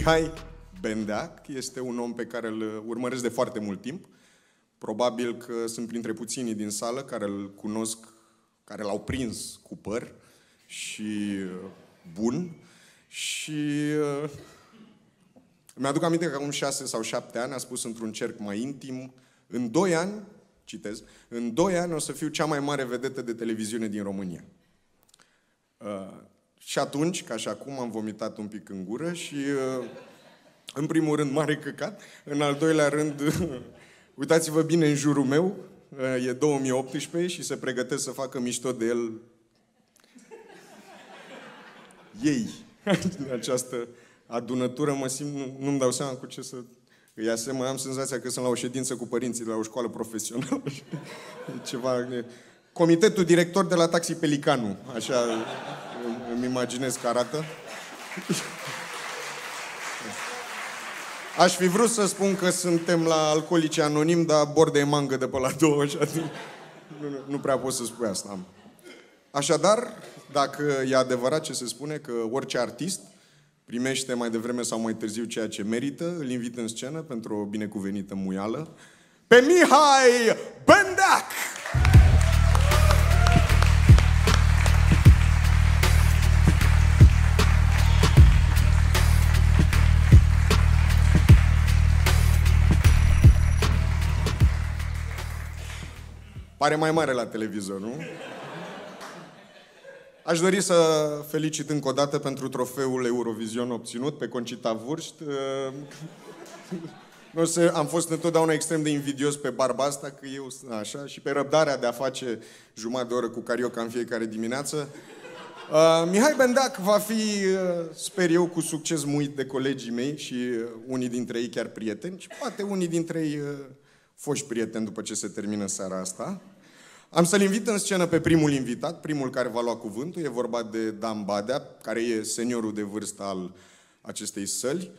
Mihai Bendeac este un om pe care îl urmăresc de foarte mult timp. Probabil că sunt printre puținii din sală care îl cunosc, care l-au prins cu păr și bun. Și mi-aduc aminte că acum 6 sau 7 ani a spus într-un cerc mai intim: în 2 ani, citez, în 2 ani o să fiu cea mai mare vedetă de televiziune din România. Și atunci, ca și acum, am vomitat un pic în gură și, în primul rând, mare căcat. În al doilea rând, uitați-vă bine în jurul meu, e 2018 și se pregătesc să facă mișto de el ei. Din această adunătură mă simt, nu-mi dau seama cu ce să îi asemăn. Am senzația că sunt la o ședință cu părinții de la o școală profesională. Ceva... Comitetul director de la Taxi Pelicanu. Așa îmi imaginez că arată. Aș fi vrut să spun că suntem la Alcoolici Anonim, dar bord de mangă de pe la 2, așa. Nu prea pot să spui asta. Așadar, dacă e adevărat ce se spune, că orice artist primește mai devreme sau mai târziu ceea ce merită, îl invit în scenă pentru o binecuvenită muială pe Mihai Bendeac! Pare mai mare la televizor, nu? Aș dori să felicit încă o dată pentru trofeul Eurovision obținut pe Concita Wurst. Am fost întotdeauna extrem de invidios pe barba asta, că eu sunt așa, și pe răbdarea de a face jumătate de oră cu carioca în fiecare dimineață. Mihai Bendeac va fi, sper eu, cu succes muit de colegii mei și unii dintre ei chiar prieteni și poate unii dintre ei foști prieteni după ce se termină seara asta. Am să-l invit în scenă pe primul invitat, primul care va lua cuvântul. E vorba de Dan Badea, care e seniorul de vârstă al acestei săli.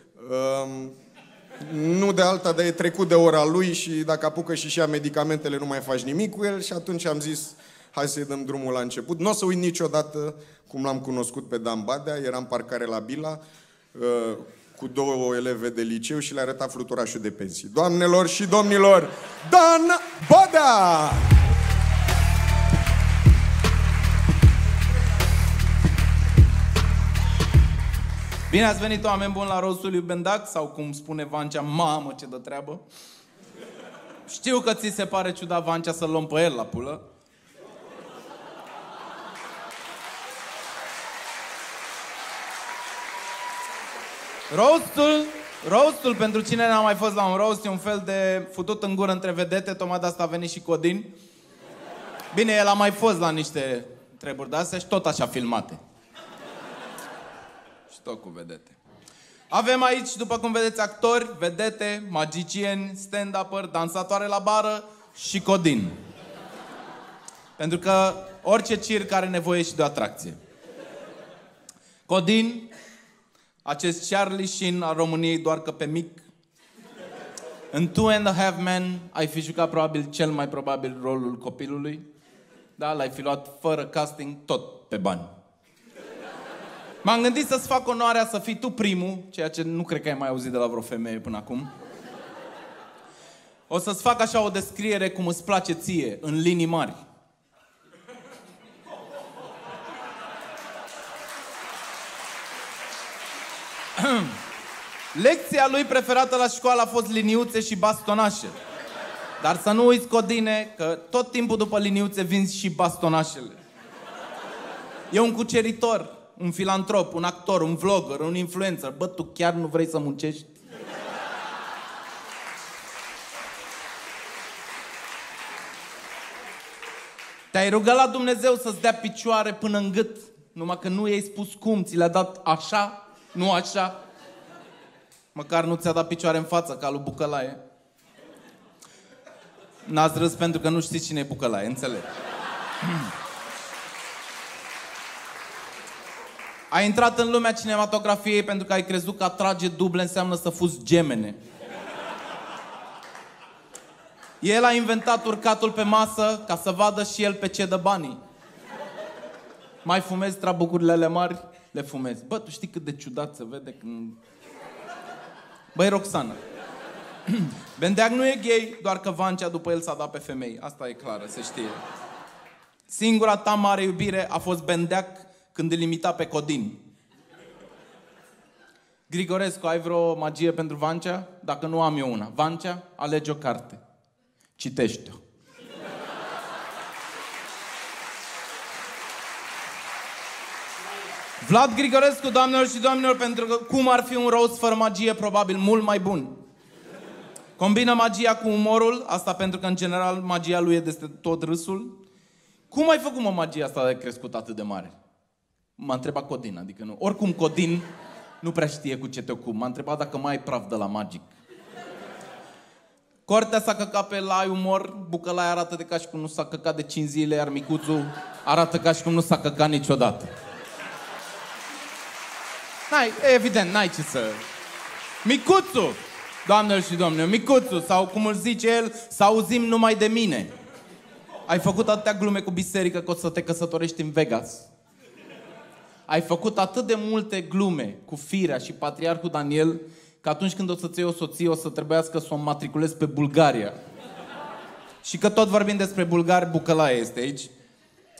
Nu de alta, dar e trecut de ora lui și dacă apucă și-și ia medicamentele, nu mai faci nimic cu el. Și atunci am zis, hai să-i dăm drumul la început. Nu o să uit niciodată cum l-am cunoscut pe Dan Badea. Era în parcare la Bila cu 2 eleve de liceu și le-a arătat fluturașul de pensii. Doamnelor și domnilor, Dan Badea! Bine ați venit, oameni buni, la rostul lui Bendeac, sau cum spune Vancea, mamă ce dă treabă. Știu că ți se pare ciudat, Vancea, să-l luăm pe el la pulă. Roastul, pentru cine n-a mai fost la un roast, e un fel de futut în gură între vedete. Tocmai de asta a venit și Codin. Bine, el a mai fost la niște treburi de astea și tot așa filmate. Și tot cu vedete. Avem aici, după cum vedeți, actori, vedete, magicieni, stand-uperi, dansatoare la bară și Codin. Pentru că orice circ are nevoie și de o atracție. Codin... acest Charlie Sheen al României, doar că pe mic. În 2.5 Men ai fi jucat probabil cel mai probabil rolul copilului. Da, l-ai fi luat fără casting, tot pe bani. M-am gândit să-ți fac onoarea să fii tu primul, ceea ce nu cred că ai mai auzit de la vreo femeie până acum. O să-ți fac așa o descriere cum îți place ție, în linii mari. Lecția lui preferată la școală a fost liniuțe și bastonașe. Dar să nu uiți, Codine, că tot timpul după liniuțe vinzi și bastonașele. E un cuceritor, un filantrop, un actor, un vlogger, un influencer. Bă, tu chiar nu vrei să muncești? Te-ai rugat la Dumnezeu să-ți dea picioare până în gât, numai că nu i-ai spus cum, ți le-a dat așa, nu așa. Măcar nu ți-a dat picioare în față, ca lui Bucălaie. N-ați râs pentru că nu știți cine e Bucălaie, înțeleg. Ai intrat în lumea cinematografiei pentru că ai crezut că a trage duble înseamnă să fuzi gemene. El a inventat urcatul pe masă ca să vadă și el pe ce dă banii. Mai fumezi trabucurile ale mari? Le fumezi. Bă, tu știi cât de ciudat se vede când... Băi, Roxana, Bendeag nu e gay, doar că Vancea după el s-a dat pe femei. Asta e clară, se știe. Singura ta mare iubire a fost Bendeag când îl imita pe Codin. Grigorescu, ai vreo magie pentru Vancea? Dacă nu, am eu una. Vancea, alege o carte. Citește-o. Vlad Grigorescu, doamnelor și domnilor, pentru că cum ar fi un roast fără magie, probabil mult mai bun. Combină magia cu umorul, asta pentru că, în general, magia lui e despre tot râsul. Cum ai făcut, mă, magia asta de crescut atât de mare? M-a întrebat Codin, adică nu. Oricum, Codin nu prea știe cu ce te ocupi. M-a întrebat dacă mai ai praf de la Magic. Cortea s-a căcat pe la ai umor, Bucălaia arată de ca și cum nu s-a căcat de 5 zile, iar Micuțu arată ca și cum nu s-a căcat niciodată. Evident, n-ai ce să... Micuțu! Doamnelor și domnilor, Micuțu, sau cum îl zice el, să auzim numai de mine. Ai făcut atâtea glume cu biserică că o să te căsătorești în Vegas. Ai făcut atât de multe glume cu Firea și Patriarhul Daniel, că atunci când o să-ți iei o soție, o să trebuiască să o matriculezi pe Bulgaria. Și că tot vorbim despre bulgari, Bucălaia este aici.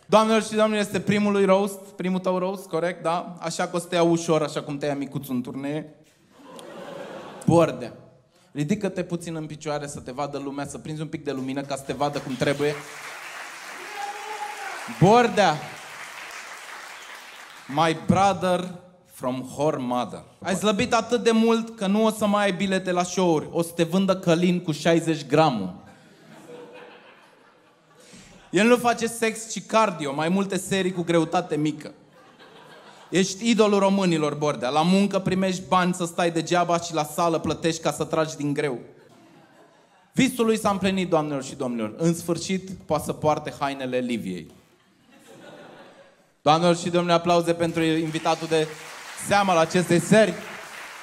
Doamnelor și domnilor, este primul tău roast, corect, da? Așa că o să te ia ușor, așa cum te ia Micuțu în turnee. Bordea. Ridică-te puțin în picioare să te vadă lumea, să prinzi un pic de lumină ca să te vadă cum trebuie. Bordea. My brother from her mother. Ai slăbit atât de mult că nu o să mai ai bilete la show-uri. O să te vândă Călin cu 60 gramuri. El nu face sex, ci cardio, mai multe serii cu greutate mică. Ești idolul românilor, Bordea. La muncă primești bani să stai degeaba și la sală plătești ca să tragi din greu. Visul lui s-a împlinit, doamnelor și domnilor. În sfârșit, poate să poarte hainele Liviei. Doamnelor și domnilor, aplauze pentru invitatul de seamă la acestei seri.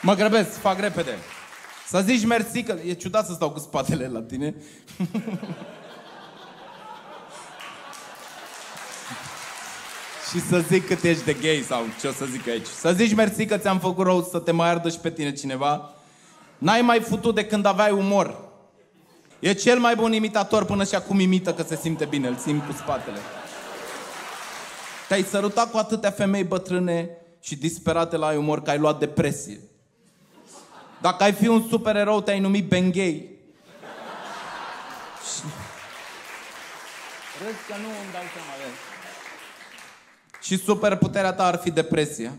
Mă grăbesc, fac repede. Să zici mersi, că e ciudat să stau cu spatele la tine. Și să zic cât ești de gay sau ce o să zic aici. Să zici mersi că ți-am făcut rău, să te mai ardă și pe tine cineva. N-ai mai futut de când aveai umor. E cel mai bun imitator, până și acum imită că se simte bine, îl simt cu spatele. Te-ai sărutat cu atâtea femei bătrâne și disperate la ai umor că ai luat depresie. Dacă ai fi un supererou, te-ai numit Benghei. Râzi că nu îmi dau seama, vezi. Și superputerea ta ar fi depresia.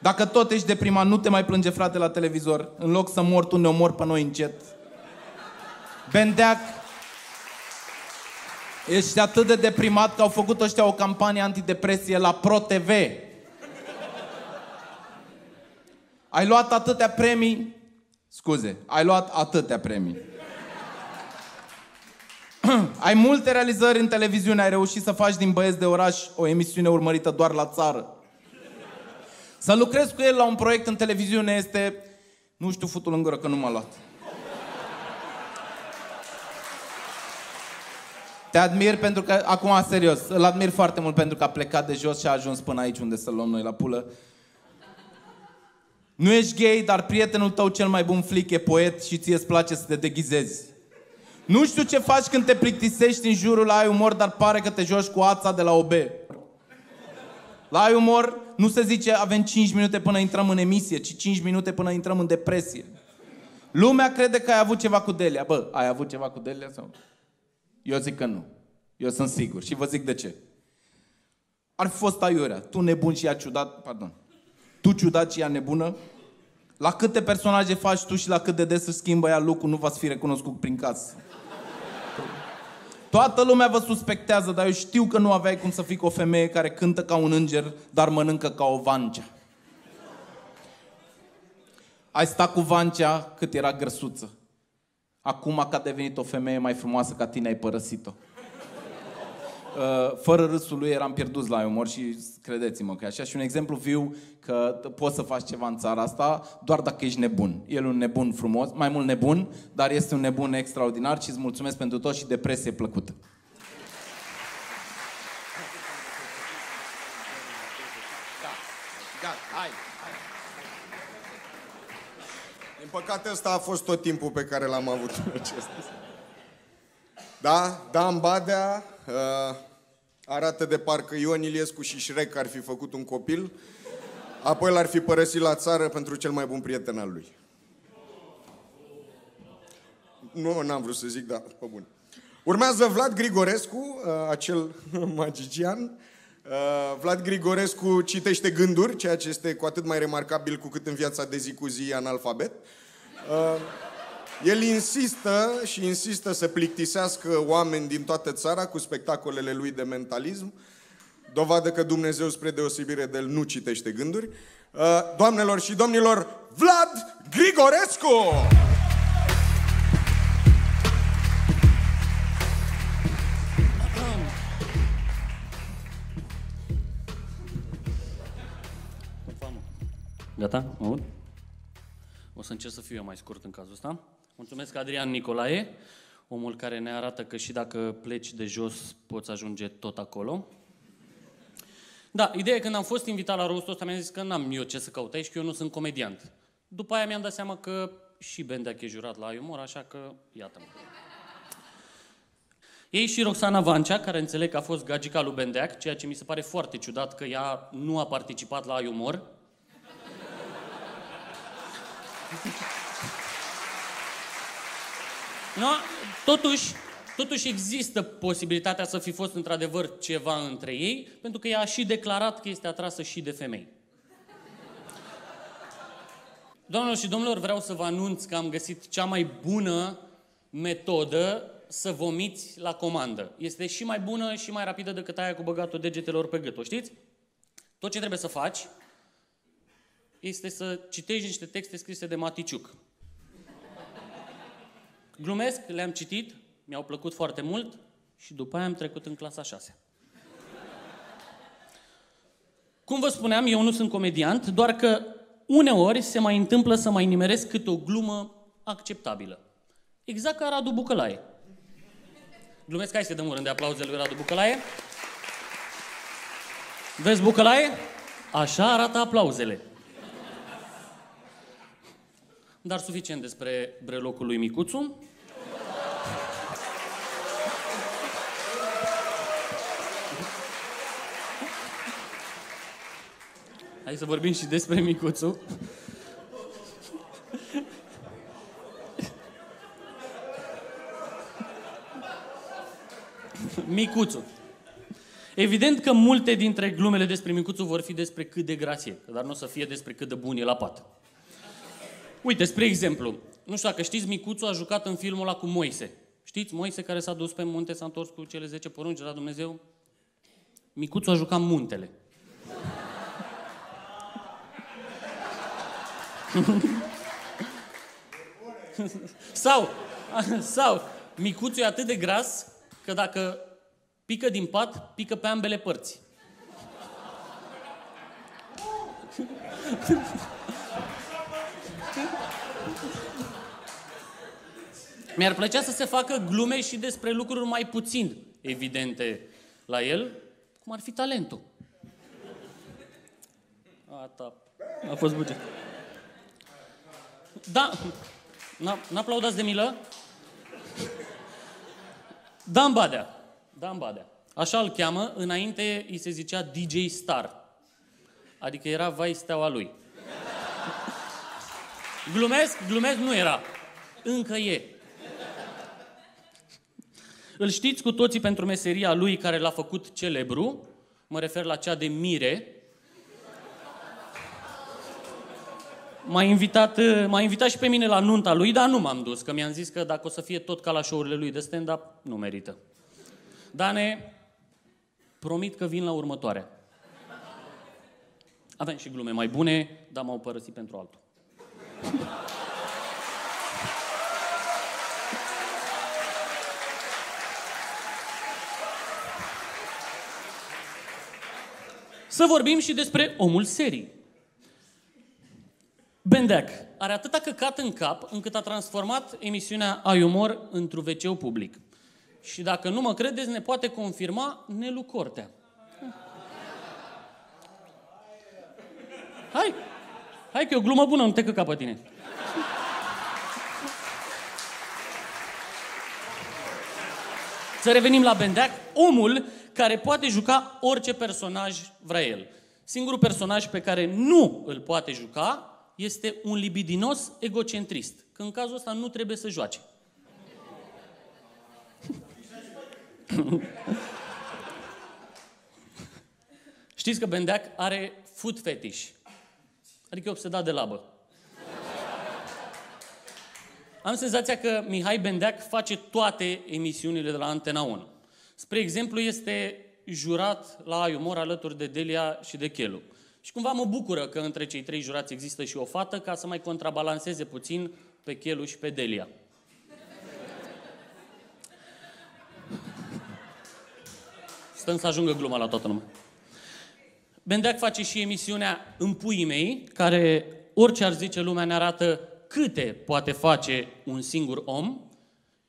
Dacă tot ești deprimat, nu te mai plânge, frate, la televizor. În loc să mor, tu ne omori pe noi încet. Bendeag, ești atât de deprimat că au făcut ăștia o campanie antidepresie la Pro TV. Ai luat atâtea premii... Scuze, ai luat atâtea premii. Ai multe realizări în televiziune, ai reușit să faci din Băieți de Oraș o emisiune urmărită doar la țară. Să lucrezi cu el la un proiect în televiziune este... Nu știu, futul în gură că nu m-a luat. Te admir pentru că... Acum, serios, îl admir foarte mult pentru că a plecat de jos și a ajuns până aici unde să-l luăm noi la pulă. Nu ești gay, dar prietenul tău cel mai bun flic e poet și ție îți place să te deghizezi. Nu știu ce faci când te plictisești în jurul la ai umor, dar pare că te joci cu ața de la OB. La ai umor nu se zice avem 5 minute până intrăm în emisie, ci 5 minute până intrăm în depresie. Lumea crede că ai avut ceva cu Delia. Bă, ai avut ceva cu Delia sau? Eu zic că nu. Eu sunt sigur și vă zic de ce. Ar fi fost aiurea. Tu nebun și ea ciudat, pardon. Tu ciudat și ea nebună. La câte personaje faci tu și la cât de des își schimbă ea lucru, nu v-ați fi recunoscut prin casă. Toată lumea vă suspectează, dar eu știu că nu aveai cum să fii cu o femeie care cântă ca un înger, dar mănâncă ca o vancea. Ai stat cu vancea cât era grăsuță. Acum că a devenit o femeie mai frumoasă ca tine, ai părăsit-o. Fără râsul lui eram pierduți la umor și credeți-mă că e așa. Și un exemplu viu că poți să faci ceva în țara asta doar dacă ești nebun. El e un nebun frumos, mai mult nebun, dar este un nebun extraordinar și îți mulțumesc pentru tot și depresie plăcută. Gata, hai. Din păcate ăsta a fost tot timpul pe care l-am avut în acest. Da, Dan Badea arată de parcă Ion Iliescu și Shrek ar fi făcut un copil, apoi l-ar fi părăsit la țară pentru cel mai bun prieten al lui. Nu, n-am vrut să zic, dar pe bun. Urmează Vlad Grigorescu, acel magician. Vlad Grigorescu citește gânduri, ceea ce este cu atât mai remarcabil cu cât în viața de zi cu zi e analfabet. El insistă și insistă să plictisească oameni din toată țara cu spectacolele lui de mentalism. Dovadă că Dumnezeu, spre deosebire de el, nu citește gânduri. Doamnelor și domnilor, Vlad Grigorescu! Gata? Mă aud? O să încerc să fiu eu mai scurt în cazul ăsta. Mulțumesc, Adrian Nicolae, omul care ne arată că și dacă pleci de jos, poți ajunge tot acolo. Da, ideea e că când am fost invitat la rostul ăsta, mi-am zis că n-am eu ce să caut aici, că eu nu sunt comediant. După aia mi-am dat seama că și Bendeac e jurat la umor, așa că iată-mă. Ei și Roxana Vancea, care înțeleg că a fost gagica lui Bendeac, ceea ce mi se pare foarte ciudat că ea nu a participat la umor. No, totuși există posibilitatea să fi fost într-adevăr ceva între ei, pentru că ea a și declarat că este atrasă și de femei. Doamnelor și domnilor, vreau să vă anunț că am găsit cea mai bună metodă să vomiți la comandă. Este și mai bună și mai rapidă decât aia cu băgatul degetelor pe gât, o știți? Tot ce trebuie să faci este să citești niște texte scrise de Maticiuc. Glumesc, le-am citit, mi-au plăcut foarte mult și după aia am trecut în clasa 6. Cum vă spuneam, eu nu sunt comediant, doar că uneori se mai întâmplă să mai nimeresc câte o glumă acceptabilă. Exact ca Radu Bucălaie. Glumesc, hai să dăm un rând de aplauze lui Radu Bucălaie. Vezi, Bucălaie? Așa arată aplauzele. Dar suficient despre brelocul lui Micuțu. Hai să vorbim și despre Micuțu. Micuțu. Evident că multe dintre glumele despre Micuțu vor fi despre cât de grație, dar nu o să fie despre cât de bun e la pat. Uite, spre exemplu, nu știu dacă știți, Micuțu a jucat în filmul ăla cu Moise. Știți? Moise care s-a dus pe munte, s-a întors cu cele 10 porunci de la Dumnezeu. Micuțu a jucat muntele. Sau, Micuțu e atât de gras că dacă pică din pat, pică pe ambele părți. Mi-ar plăcea să se facă glume și despre lucruri mai puțin evidente la el, cum ar fi talentul. A fost buget. Da, n-aplaudați de milă. Dan Badea. Așa îl cheamă, înainte îi se zicea DJ Star. Adică era vai steaua lui. Glumesc, nu era. Încă e. Îl știți cu toții pentru meseria lui care l-a făcut celebru. Mă refer la cea de mire. M-a invitat și pe mine la nunta lui, dar nu m-am dus, că mi-am zis că dacă o să fie tot ca la show-urile lui de stand-up, nu merită. Dane, promit că vin la următoarea. Aveam și glume mai bune, dar m-au părăsit pentru altul. Să vorbim și despre omul serii. Bendeac are atâta căcat în cap încât a transformat emisiunea Ai Umor într-un WC-ul public. Și dacă nu mă credeți, ne poate confirma Nelu Cortea. Hai! Hai că e o glumă bună, nu te căca pe tine. Să revenim la Bendeac, omul care poate juca orice personaj vrea el. Singurul personaj pe care nu îl poate juca este un libidinos egocentrist, că în cazul ăsta nu trebuie să joace. Știți că Bendeac are food fetish, adică e obsedat de labă. Am senzația că Mihai Bendeac face toate emisiunile de la Antena 1. Spre exemplu, este jurat la Ai Umor alături de Delia și de Chelu. Și cumva mă bucură că între cei trei jurați există și o fată, ca să mai contrabalanceze puțin pe Chelu și pe Delia. Stăm să ajungă gluma la toată lumea. Bendeac face și emisiunea În puii mei, care, orice ar zice lumea, ne arată câte poate face un singur om.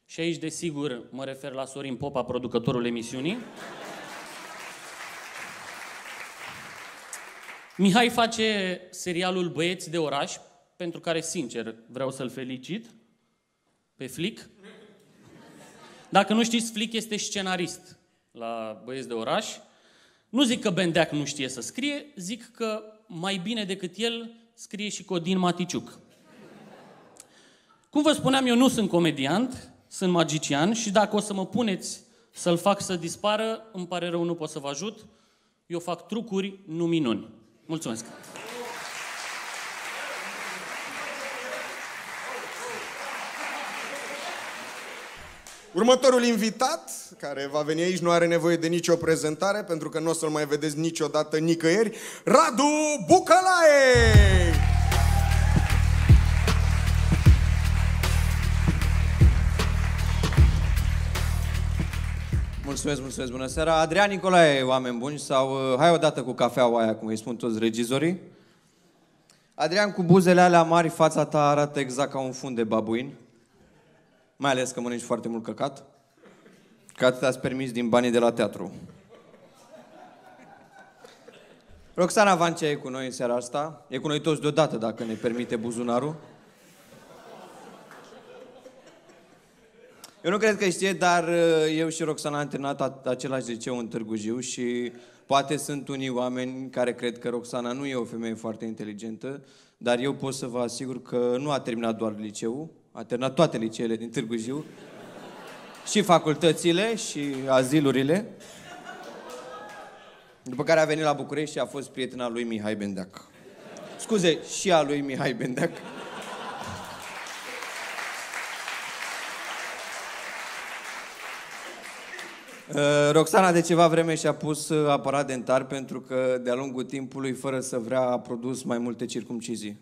Și aici, desigur, mă refer la Sorin Popa, producătorul emisiunii. Mihai face serialul Băieți de oraș, pentru care, sincer, vreau să-l felicit pe Flic. Dacă nu știți, Flic este scenarist la Băieți de oraș. Nu zic că Bendeac nu știe să scrie, zic că mai bine decât el scrie și Codin Maticiuc. Cum vă spuneam, eu nu sunt comediant, sunt magician și dacă o să mă puneți să-l fac să dispară, îmi pare rău, nu pot să vă ajut. Eu fac trucuri, nu minuni. Mulțumesc! Următorul invitat, care va veni aici, nu are nevoie de nicio prezentare, pentru că nu o să-l mai vedeți niciodată nicăieri, Radu Bucălae! Mulțumesc, mulțumesc, bună seara! Adrian Nicolae, oameni buni, sau hai odată cu cafeaua aia, cum îi spun toți regizorii. Adrian, cu buzele alea mari, fața ta arată exact ca un fund de babuin. Mai ales că mănânci foarte mult căcat. Că atât ați permis din banii de la teatru. Roxana Vancea e cu noi în seara asta. E cu noi toți deodată, dacă ne permite buzunarul. Eu nu cred că știe, dar eu și Roxana am terminat același liceu în Târgu Jiu și poate sunt unii oameni care cred că Roxana nu e o femeie foarte inteligentă, dar eu pot să vă asigur că nu a terminat doar liceul, a terminat toate liceele din Târgu Jiu, și facultățile, și azilurile, după care a venit la București și a fost prietena lui Mihai Bendeac. Scuze, și a lui Mihai Bendeac. Roxana de ceva vreme și-a pus aparat dentar pentru că, de-a lungul timpului, fără să vrea, a produs mai multe circumcizii.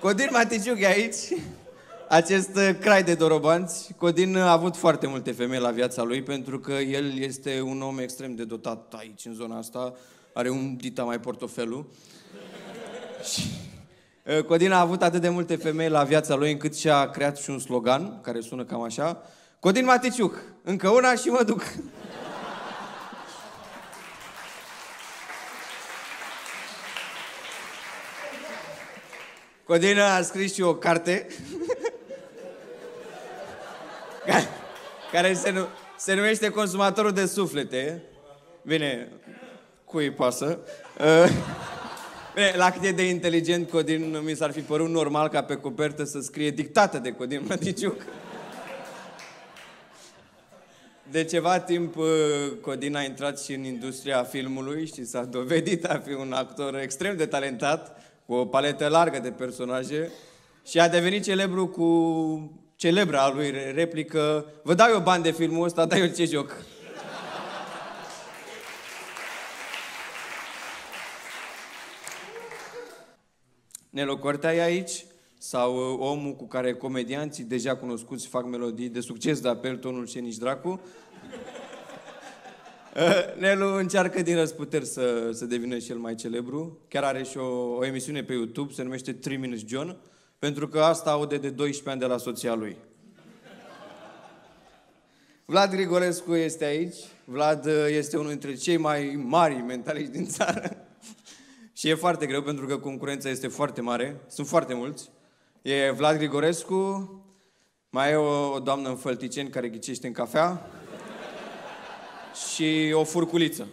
Codin Maticiuc e aici, acest crai de dorobanți. Codin a avut foarte multe femei la viața lui, pentru că el este un om extrem de dotat aici, în zona asta. Are un dita mai portofelul. Codin a avut atât de multe femei la viața lui, încât și-a creat și un slogan, care sună cam așa. Codin Maticiuc, încă una și mă duc. Codin a scris și o carte care se numește Consumatorul de suflete. Bine, cui pasă? Bine, la cât e de inteligent Codin, mi s-ar fi părut normal ca pe copertă să scrie dictată de Codin Maticiuc. De ceva timp, Codin a intrat și în industria filmului și s-a dovedit a fi un actor extrem de talentat, cu o paletă largă de personaje, și a devenit celebru cu celebra lui replică: vă dau eu bani de filmul ăsta, dai eu ce joc. Nelo Cortea e aici, sau omul cu care comedianții deja cunoscuți fac melodii de succes, de apel tonul și nici dracu. Nelu încearcă din răzputeri să devină și el mai celebru. Chiar are și o emisiune pe YouTube, se numește 3 Minutes John, pentru că asta aude de 12 ani de la soția lui. Vlad Grigorescu este aici. Vlad este unul dintre cei mai mari mentaliști din țară. Și e foarte greu, pentru că concurența este foarte mare. Sunt foarte mulți. E Vlad Grigorescu, Mai e o doamnă în Fălticeni care ghicește în cafea și o furculiță.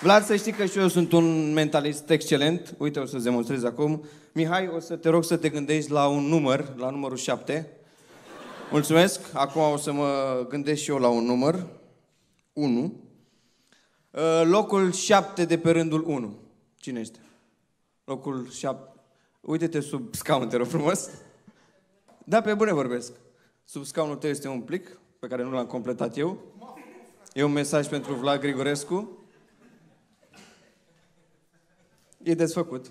Vlad, să știi că și eu sunt un mentalist excelent. Uite, o să-ți demonstrez acum. Mihai, o să te rog să te gândești la un număr, la numărul 7. Mulțumesc. Acum o să mă gândesc și eu la un număr. 1. Locul 7 de pe rândul 1. Cine este? Locul 7. Uite-te sub scaun, te rog frumos. Da, pe bune vorbesc. Sub scaunul tău este un plic pe care nu l-am completat eu. E un mesaj pentru Vlad Grigorescu. E desfăcut.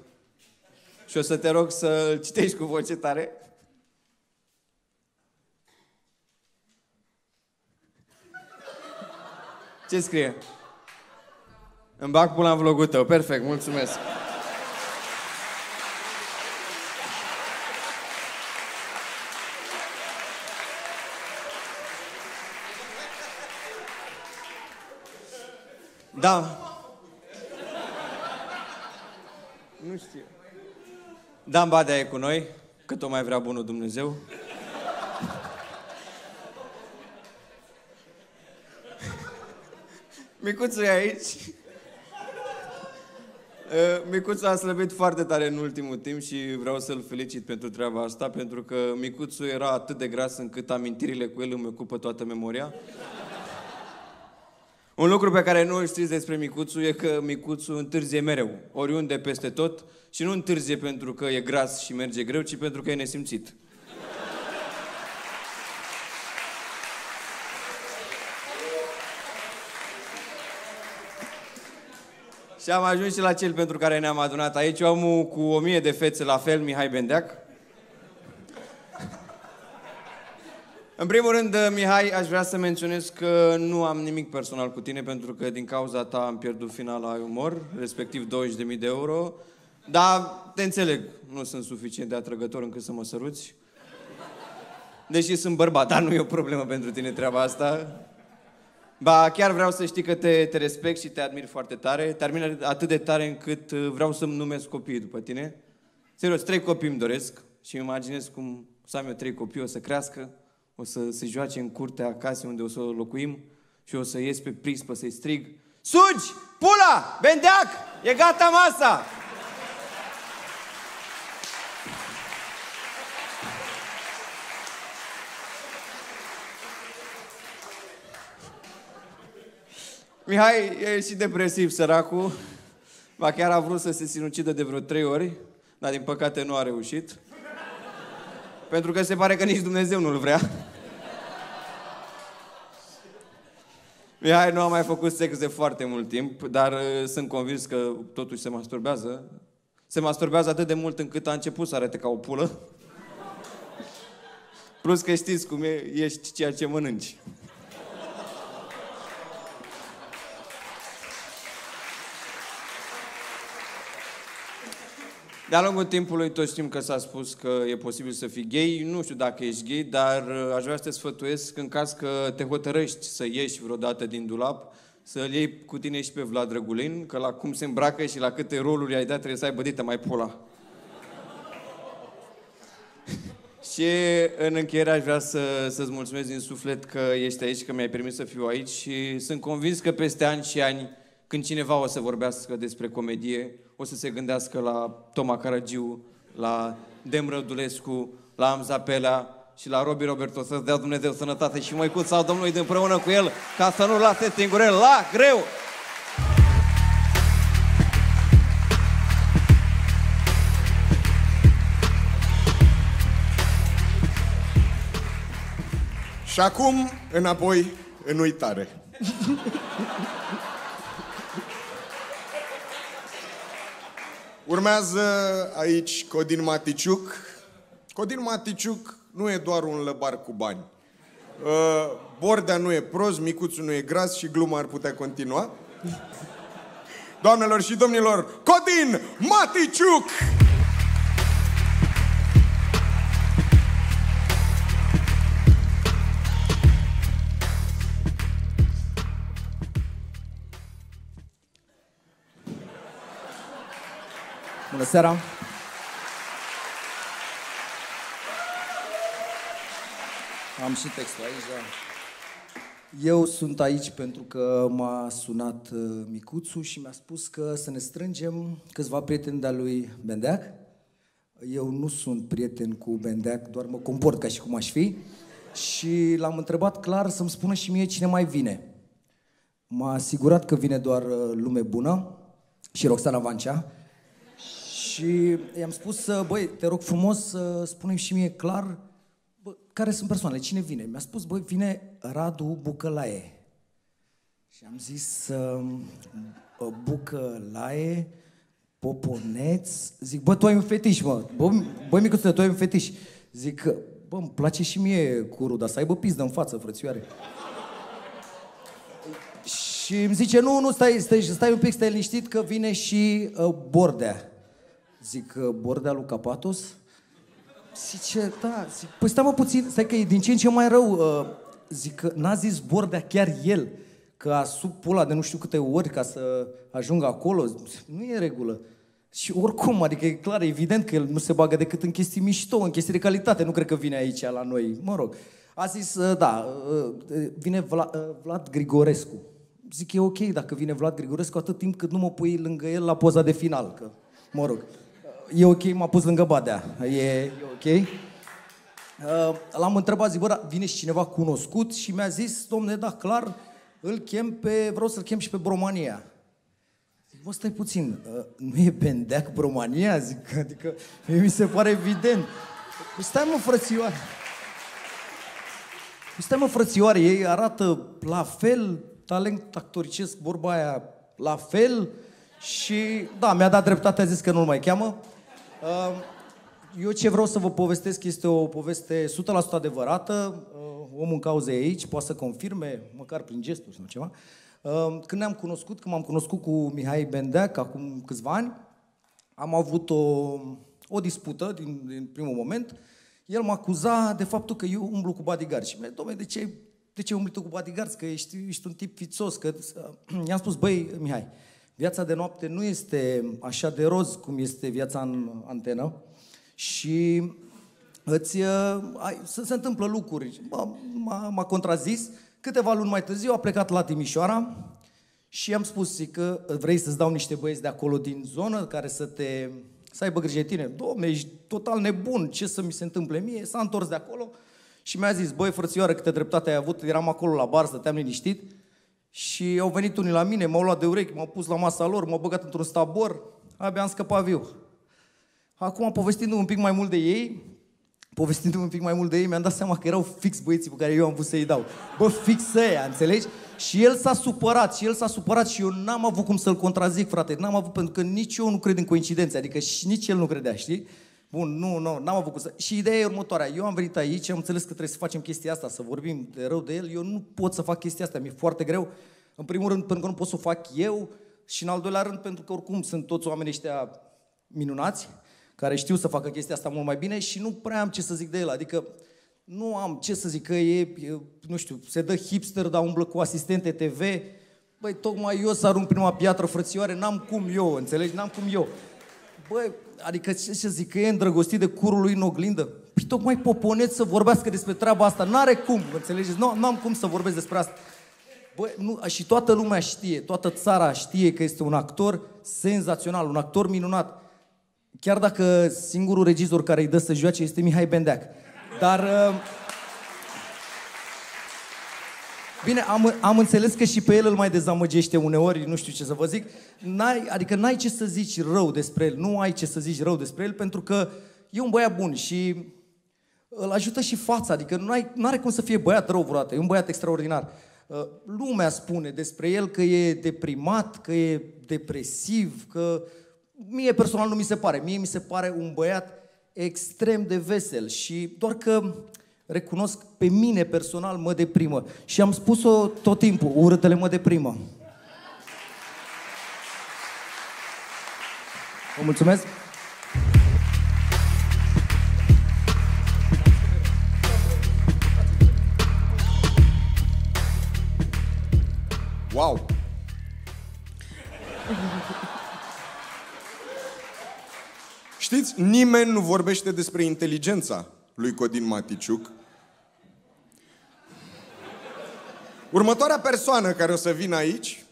Și o să te rog să-l citești cu voce tare. Ce scrie? Îmi bag pula în vlogul tău. Perfect, mulțumesc. Da. Nu știu. Dan Badea e cu noi, cât o mai vrea bunul Dumnezeu. Micuțul e aici. Micuțul a slăbit foarte tare în ultimul timp și vreau să-l felicit pentru treaba asta, pentru că Micuțul era atât de gras încât amintirile cu el îmi ocupă toată memoria. Un lucru pe care nu îl știți despre Micuțu e că Micuțu întârzie mereu, oriunde, peste tot, și nu întârzie pentru că e gras și merge greu, ci pentru că e nesimțit. Și am ajuns și la cel pentru care ne-am adunat aici, omul cu 1000 de fețe la fel, Mihai Bendeac. În primul rând, Mihai, aș vrea să menționez că nu am nimic personal cu tine, pentru că din cauza ta am pierdut finala Ai umor, respectiv 20.000 de euro. Dar te înțeleg, nu sunt suficient de atrăgător încât să mă săruți. Deși sunt bărbat, dar nu e o problemă pentru tine treaba asta. Ba, chiar vreau să știi că te respect și te admir foarte tare. Te admir atât de tare încât vreau să-mi numesc copiii după tine. Serios, 3 copii îmi doresc și îmi imaginez cum să am eu 3 copii, o să crească. O să se joace în curtea casei unde o să locuim și o să ies pe prispă să-i strig: Sugi! Pula! Bendeac! E gata masa! Mihai e și depresiv, săracul. Ba chiar a vrut să se sinucidă de vreo 3 ori, dar din păcate nu a reușit. Pentru că se pare că nici Dumnezeu nu-l vrea. Mihai nu a mai făcut sex de foarte mult timp, dar sunt convins că totuși se masturbează. Se masturbează atât de mult încât a început să arate ca o pulă. Plus că știți cum e, ești ceea ce mănânci. De-a lungul timpului toți știm că s-a spus că e posibil să fii gay. Nu știu dacă ești gay, dar aș vrea să te sfătuiesc, în caz că te hotărăști să ieși vreodată din dulap, să-l iei cu tine și pe Vlad Drăgulin, că la cum se îmbracă și la câte roluri i-ai dat trebuie să ai bădită mai pula. Și în încheiere aș vrea să-ți mulțumesc din suflet că ești aici, că mi-ai permis să fiu aici și sunt convins că peste ani și ani, când cineva o să vorbească despre comedie, o să se gândească la Toma Caragiu, la Dem Rădulescu, la Amza Pelea și la Robi Roberto, să-ți dea Dumnezeu sănătate și Măicuța Domnului de împreună cu el, ca să nu-l lase singurel la greu! Și acum, înapoi, în uitare. Urmează aici Codin Maticiuc. Codin Maticiuc nu e doar un lăbar cu bani. Bordea nu e prost, Micuțul nu e gras și gluma ar putea continua. Doamnelor și domnilor, Codin Maticiuc! Bună seara! Am și textul aici, da. Eu sunt aici pentru că m-a sunat Micuțu și mi-a spus că să ne strângem câțiva prieteni de-a lui Bendeac. Eu nu sunt prieten cu Bendeac, doar mă comport ca și cum aș fi. Și l-am întrebat clar să-mi spună și mie cine mai vine. M-a asigurat că vine doar lume bună și Roxana Vancea. Și i-am spus, băi, te rog frumos, spune-mi și mie clar, bă, care sunt persoanele, cine vine? Mi-a spus, băi, vine Radu Bucălaie. Și am zis, Bucălaie, Poponeț, zic, bă, tu ai un fetiș, mă, băi, Micuțule, tu ai un fetiș. Zic, bă, îmi place și mie curul, dar să aibă pizdă în față, frățioare. Și îmi zice, nu, stai un pic, stai liniștit că vine și Bordea. Zic, Bordea lui Capatos? Zice, da, zic, păi stai mă puțin, stai că e din ce în ce mai rău. Zic, n-a zis Bordea chiar el, că a sub pula de nu știu câte ori ca să ajungă acolo, nu e regulă. Și oricum, adică e clar, evident că el nu se bagă decât în chestii mișto, în chestii de calitate, nu cred că vine aici la noi, mă rog. A zis, da, vine Vlad Grigorescu. Zic, e ok dacă vine Vlad Grigorescu atât timp cât nu mă pui lângă el la poza de final, că, mă rog. E ok, m-a pus lângă Badea, e ok. L-am întrebat, zic, bă, vine și cineva cunoscut și mi-a zis, domne, da, clar, vreau să-l chem și pe Bromania. Zic, bă, stai puțin, nu e Bendeac Bromania? Zic, adică, mi se pare evident. Stai mă, frățioare, ei arată la fel, talent actoricesc, vorba aia, la fel. Și, da, mi-a dat dreptate, a zis că nu-l mai cheamă. Eu ce vreau să vă povestesc este o poveste 100% adevărată. Omul în cauză e aici, poate să confirme, măcar prin gesturi sau ceva. Când ne-am cunoscut, când m-am cunoscut cu Mihai Bendeac, acum câțiva ani, am avut o dispută din primul moment. El mă acuza de faptul că eu umblu cu bodyguard. Și mi-a zis, dom'le, de ce umbli tu cu bodyguard? Că ești un tip fițos. Că... I-am spus, băi, Mihai, viața de noapte nu este așa de roz cum este viața în antenă și se întâmplă lucruri. M-a contrazis. Câteva luni mai târziu a plecat la Timișoara și i-am spus, zic, că vrei să-ți dau niște băieți de acolo din zonă care să aibă grijă de tine. Dom'le, ești total nebun, ce să mi se întâmple mie? S-a întors de acolo și mi-a zis, băi, frățioară, câtă dreptate ai avut, eram acolo la bar, stăteam liniștit. Și au venit unii la mine, m-au luat de urechi, m-au pus la masa lor, m-au băgat într-un stabor, abia am scăpat viu. Acum, povestindu-mi un pic mai mult de ei, mi-am dat seama că erau fix băieții pe care eu am vrut să-i dau. Bă, fix ăia, înțelegi? Și el s-a supărat, și eu n-am avut cum să-l contrazic, frate, pentru că nici eu nu cred în coincidențe, adică și nici el nu credea, știi? Bun, nu, n-am avut cum să... Și ideea e următoarea, eu am venit aici, am înțeles că trebuie să facem chestia asta, să vorbim de rău de el, eu nu pot să fac chestia asta, mi-e foarte greu, în primul rând pentru că nu pot să o fac eu și în al doilea rând pentru că oricum sunt toți oamenii ăștia minunați, care știu să facă chestia asta mult mai bine și nu prea am ce să zic de el, adică nu am ce să zic că e nu știu, se dă hipster, dar umblă cu asistente TV, băi, tocmai eu să arunc prima piatră, frățioare, n-am cum eu, înțelegi, n-am cum eu. Băi, adică ce să zic, că e îndrăgostit de curul lui în oglindă? Păi tocmai Poponeț să vorbească despre treaba asta, n-are cum, înțelegeți? Nu am cum să vorbesc despre asta. Băi, nu, și toată lumea știe, toată țara știe că este un actor senzațional, un actor minunat. Chiar dacă singurul regizor care îi dă să joace este Mihai Bendeac. Dar... Bine, am înțeles că și pe el îl mai dezamăgește uneori, nu știu ce să vă zic. Adică n-ai ce să zici rău despre el, pentru că e un băiat bun și îl ajută și fața, adică n-are cum să fie băiat rău vreodată, e un băiat extraordinar. Lumea spune despre el că e deprimat, că e depresiv, că mie personal nu mi se pare. Mie mi se pare un băiat extrem de vesel și doar că... Recunosc, pe mine personal mă deprimă. Și am spus-o tot timpul, urâtele mă deprimă. Vă mulțumesc! Wow! Știți, nimeni nu vorbește despre inteligența lui Codin Maticiuc. Următoarea persoană care o să vină aici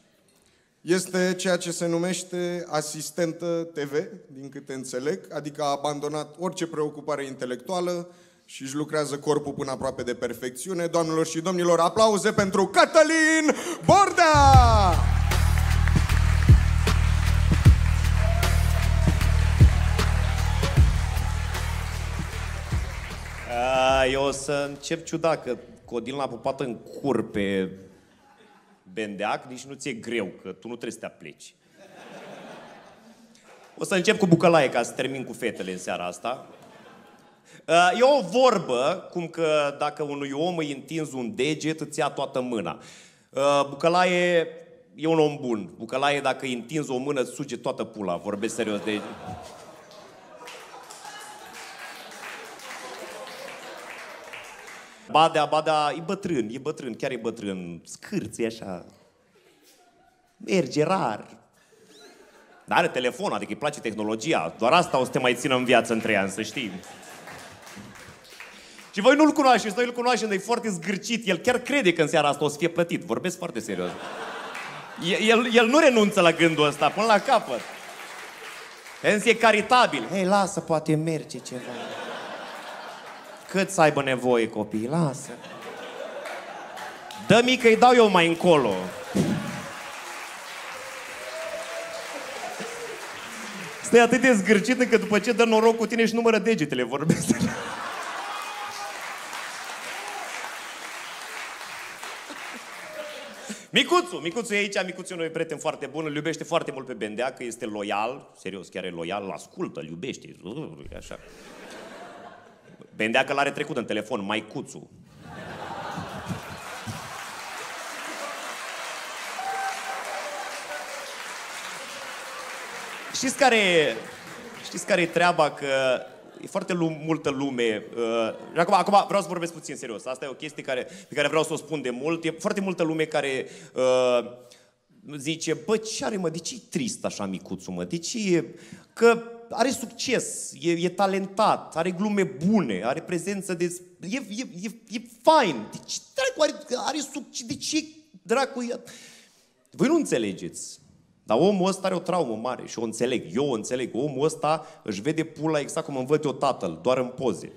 este ceea ce se numește asistentă TV, din câte înțeleg, adică a abandonat orice preocupare intelectuală și își lucrează corpul până aproape de perfecțiune. Doamnelor și domnilor, aplauze pentru Cătălin Bordea! Eu o să încep ciudat, că Codin l-a pupat în cur pe Bendeac, nici nu ți-e greu, că tu nu trebuie să te apleci. O să încep cu bucălaie, ca să termin cu fetele în seara asta. E o vorbă, cum că dacă unui om îi întinzi un deget, îți ia toată mâna. Bucălaie e un om bun. Bucălaie, dacă îi întinzi o mână, îți suge toată pula. Vorbesc serios, de... Badea, Badea, e bătrân, chiar e bătrân. Scârț, e așa. Merge rar. Dar are telefon, adică îi place tehnologia. Doar asta o să te mai țină în viață în 3 ani, să știi. Și voi nu-l cunoașteți, noi îl cunoaștem, dar e foarte zgârcit. El chiar crede că în seara asta o să fie plătit. Vorbesc foarte serios. El nu renunță la gândul ăsta până la capăt. Însă e caritabil. Hei, lasă, poate merge ceva. Cât să aibă nevoie copiii, lasă. Dă mică, îi dau eu mai încolo. Stai atât de zgârcit încât după ce dă noroc cu tine și numără degetele, vorbesc. Micuțu e aici, Micuțu e un prieten foarte bun, îl iubește foarte mult pe Bendea, că este loial, serios, chiar e loial, îl ascultă, îl iubește, așa. Bendea că l-are trecut în telefon, Maicuțu. Știți care e treaba? Că e foarte multă lume. Și acum vreau să vorbesc puțin serios. Asta e o chestie pe care vreau să o spun de mult. E foarte multă lume care zice, bă, ce are, mă? De ce e trist așa, Micuțu, mă? De ce e... Că are succes, e talentat, are glume bune, are prezență de... E fain. De ce, dracu, are succes? De ce, dracu, e... Voi nu înțelegeți. Dar omul ăsta are o traumă mare și o înțeleg. Eu o înțeleg. Omul ăsta își vede pula exact cum îmi văd eu tatăl, doar în poze.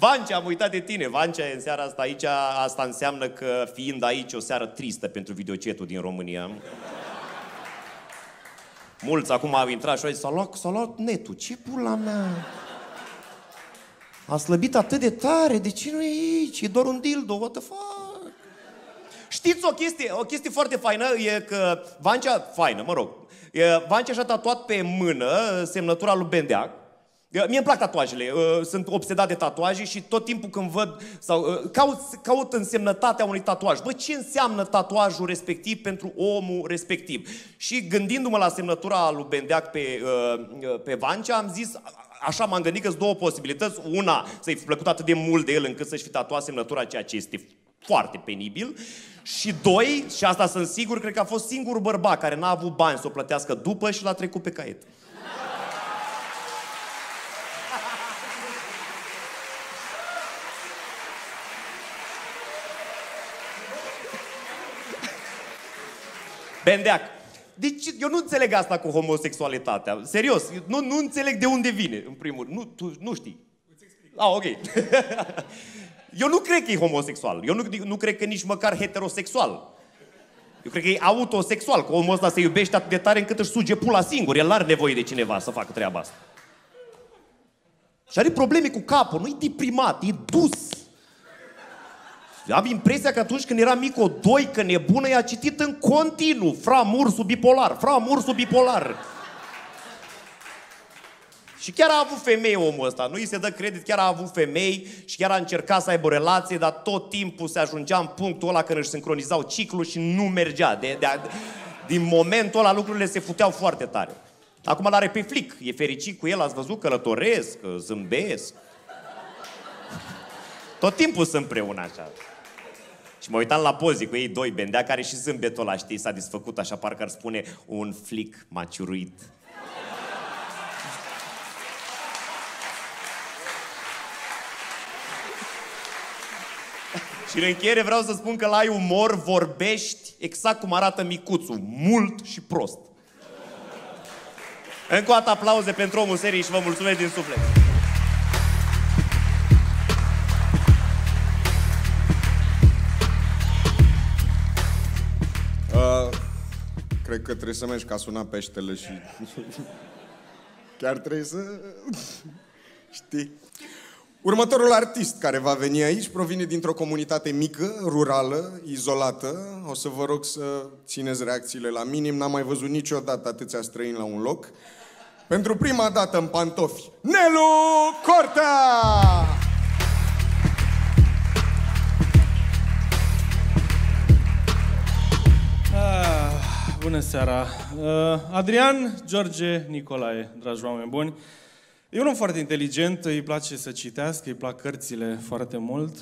Vancea, am uitat de tine. Vancea e în seara asta aici. Asta înseamnă că, fiind aici, o seară tristă pentru videocetul din România. Mulți acum au intrat și au zis, s-a luat netul. Ce pula mea? A slăbit atât de tare, de ce nu e aici? E doar un dildo, what the fuck? Știți o chestie foarte faină e că Vancea, faină, mă rog, Vancea și-a tatuat pe mână semnătura lui Bendeac. Mie îmi plac tatuajele, sunt obsedat de tatuaje și tot timpul când văd, sau caut însemnătatea unui tatuaj. Bă, ce înseamnă tatuajul respectiv pentru omul respectiv? Și gândindu-mă la semnătura lui Bendeac pe Vancea, am zis... Așa m-am gândit că sunt două posibilități. Una, să-i fi plăcut atât de mult de el încât să-și fi tatuat semnătura, ceea ce este foarte penibil. Și doi, și asta sunt sigur, cred că a fost singurul bărbat care n-a avut bani să o plătească după și l-a trecut pe caiet. Bendeac. Deci eu nu înțeleg asta cu homosexualitatea. Serios, nu înțeleg de unde vine, în primul rând. Tu nu știi. Îți explic. Ah, ok. Eu nu cred că e homosexual. Eu nu cred că nici măcar heterosexual. Eu cred că e autosexual, că omul ăsta se iubește atât de tare încât își suge pula singur. El n-are nevoie de cineva să facă treaba asta. Și are probleme cu capul, nu-i deprimat, e dus. Am impresia că atunci când era mic, o doică nebună i-a citit în continuu Fra Mursu bipolar. Și chiar a avut femei omul ăsta, nu îi se dă credit, chiar a avut femei și chiar a încercat să aibă o relație, dar tot timpul se ajungea în punctul ăla când își sincronizau ciclul și nu mergea. Din momentul ăla lucrurile se futeau foarte tare. Acum l-are pe flic, e fericit cu el, ați văzut, călătoresc, zâmbesc. Tot timpul sunt împreună așa. Și mă uitam la poze cu ei doi, Bendea, care și zâmbetul ăla, știi, s-a desfăcut așa, parcă ar spune, un flic m-a ciuruit. Și în încheiere vreau să spun că la Ai Umor vorbești exact cum arată micuțul, mult și prost. Încă o dată aplauze pentru omul serii și vă mulțumesc din suflet. Cred că trebuie să mergi, ca suna peștele și... Chiar trebuie să... Știi? Următorul artist care va veni aici provine dintr-o comunitate mică, rurală, izolată. O să vă rog să țineți reacțiile la minim. N-am mai văzut niciodată atâția străini la un loc. Pentru prima dată în pantofi, Nelu Cortea! Bună seara! Adrian, George, Nicolae, dragi oameni buni. E un om foarte inteligent, îi place să citească, îi plac cărțile foarte mult.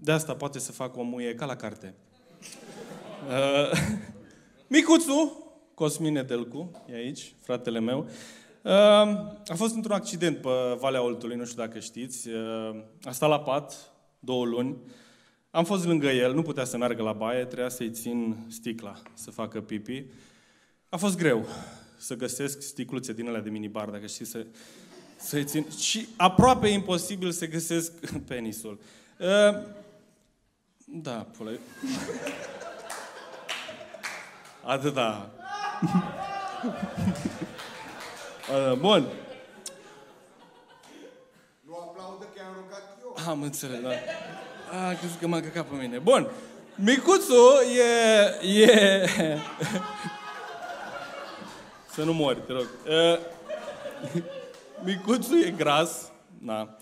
De asta poate să facă o muie ca la carte. Micuțu, Cosmine Delcu, e aici, fratele meu. A fost într-un accident pe Valea Oltului, nu știu dacă știți. A stat la pat 2 luni. Am fost lângă el, nu putea să meargă la baie, trebuia să-i țin sticla să facă pipi. A fost greu să găsesc sticluțe din alea de minibar, dacă știți, să-i țin. Și aproape imposibil să găsesc penisul. Da, pula. Atâta. Bun. Nu aplaudă că i-am rugat eu. Am înțeles, da. A, crezi că m-a căcat pe mine. Bun. Micuțu e... Să nu mori, te rog. Micuțu e gras. Da.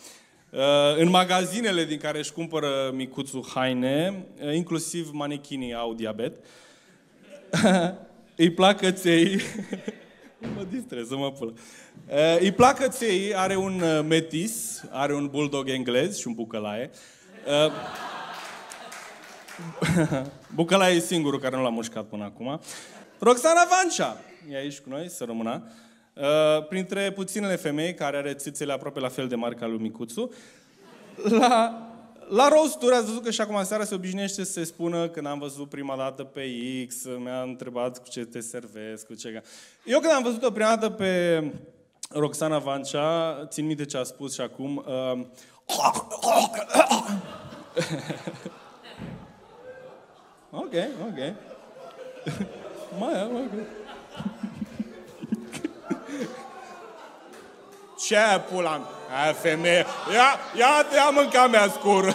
În magazinele din care își cumpără Micuțu haine, inclusiv manechinii au diabet. Îi plac căței. Mă distrez, mă pulă. Îi plac căței, are un metis, are un bulldog englez și un bucălaie. Bucălaie e singurul care nu l-a mușcat până acum. Roxana Vancea e aici cu noi, să rămână. Printre puținele femei care are țițele aproape la fel de mari ca lui Micuțu. La rosturi ați văzut că și acum seara se obișnuiește să se spună, când am văzut prima dată pe X, mi-a întrebat cu ce te servesc, cu ce... Eu când am văzut-o prima dată pe Roxana Vancea, țin minte ce a spus și acum... Ok, ok. Mai am, ok. Ce aia, pula mea? Aia, femeie. Ia te-a mâncat mea scură.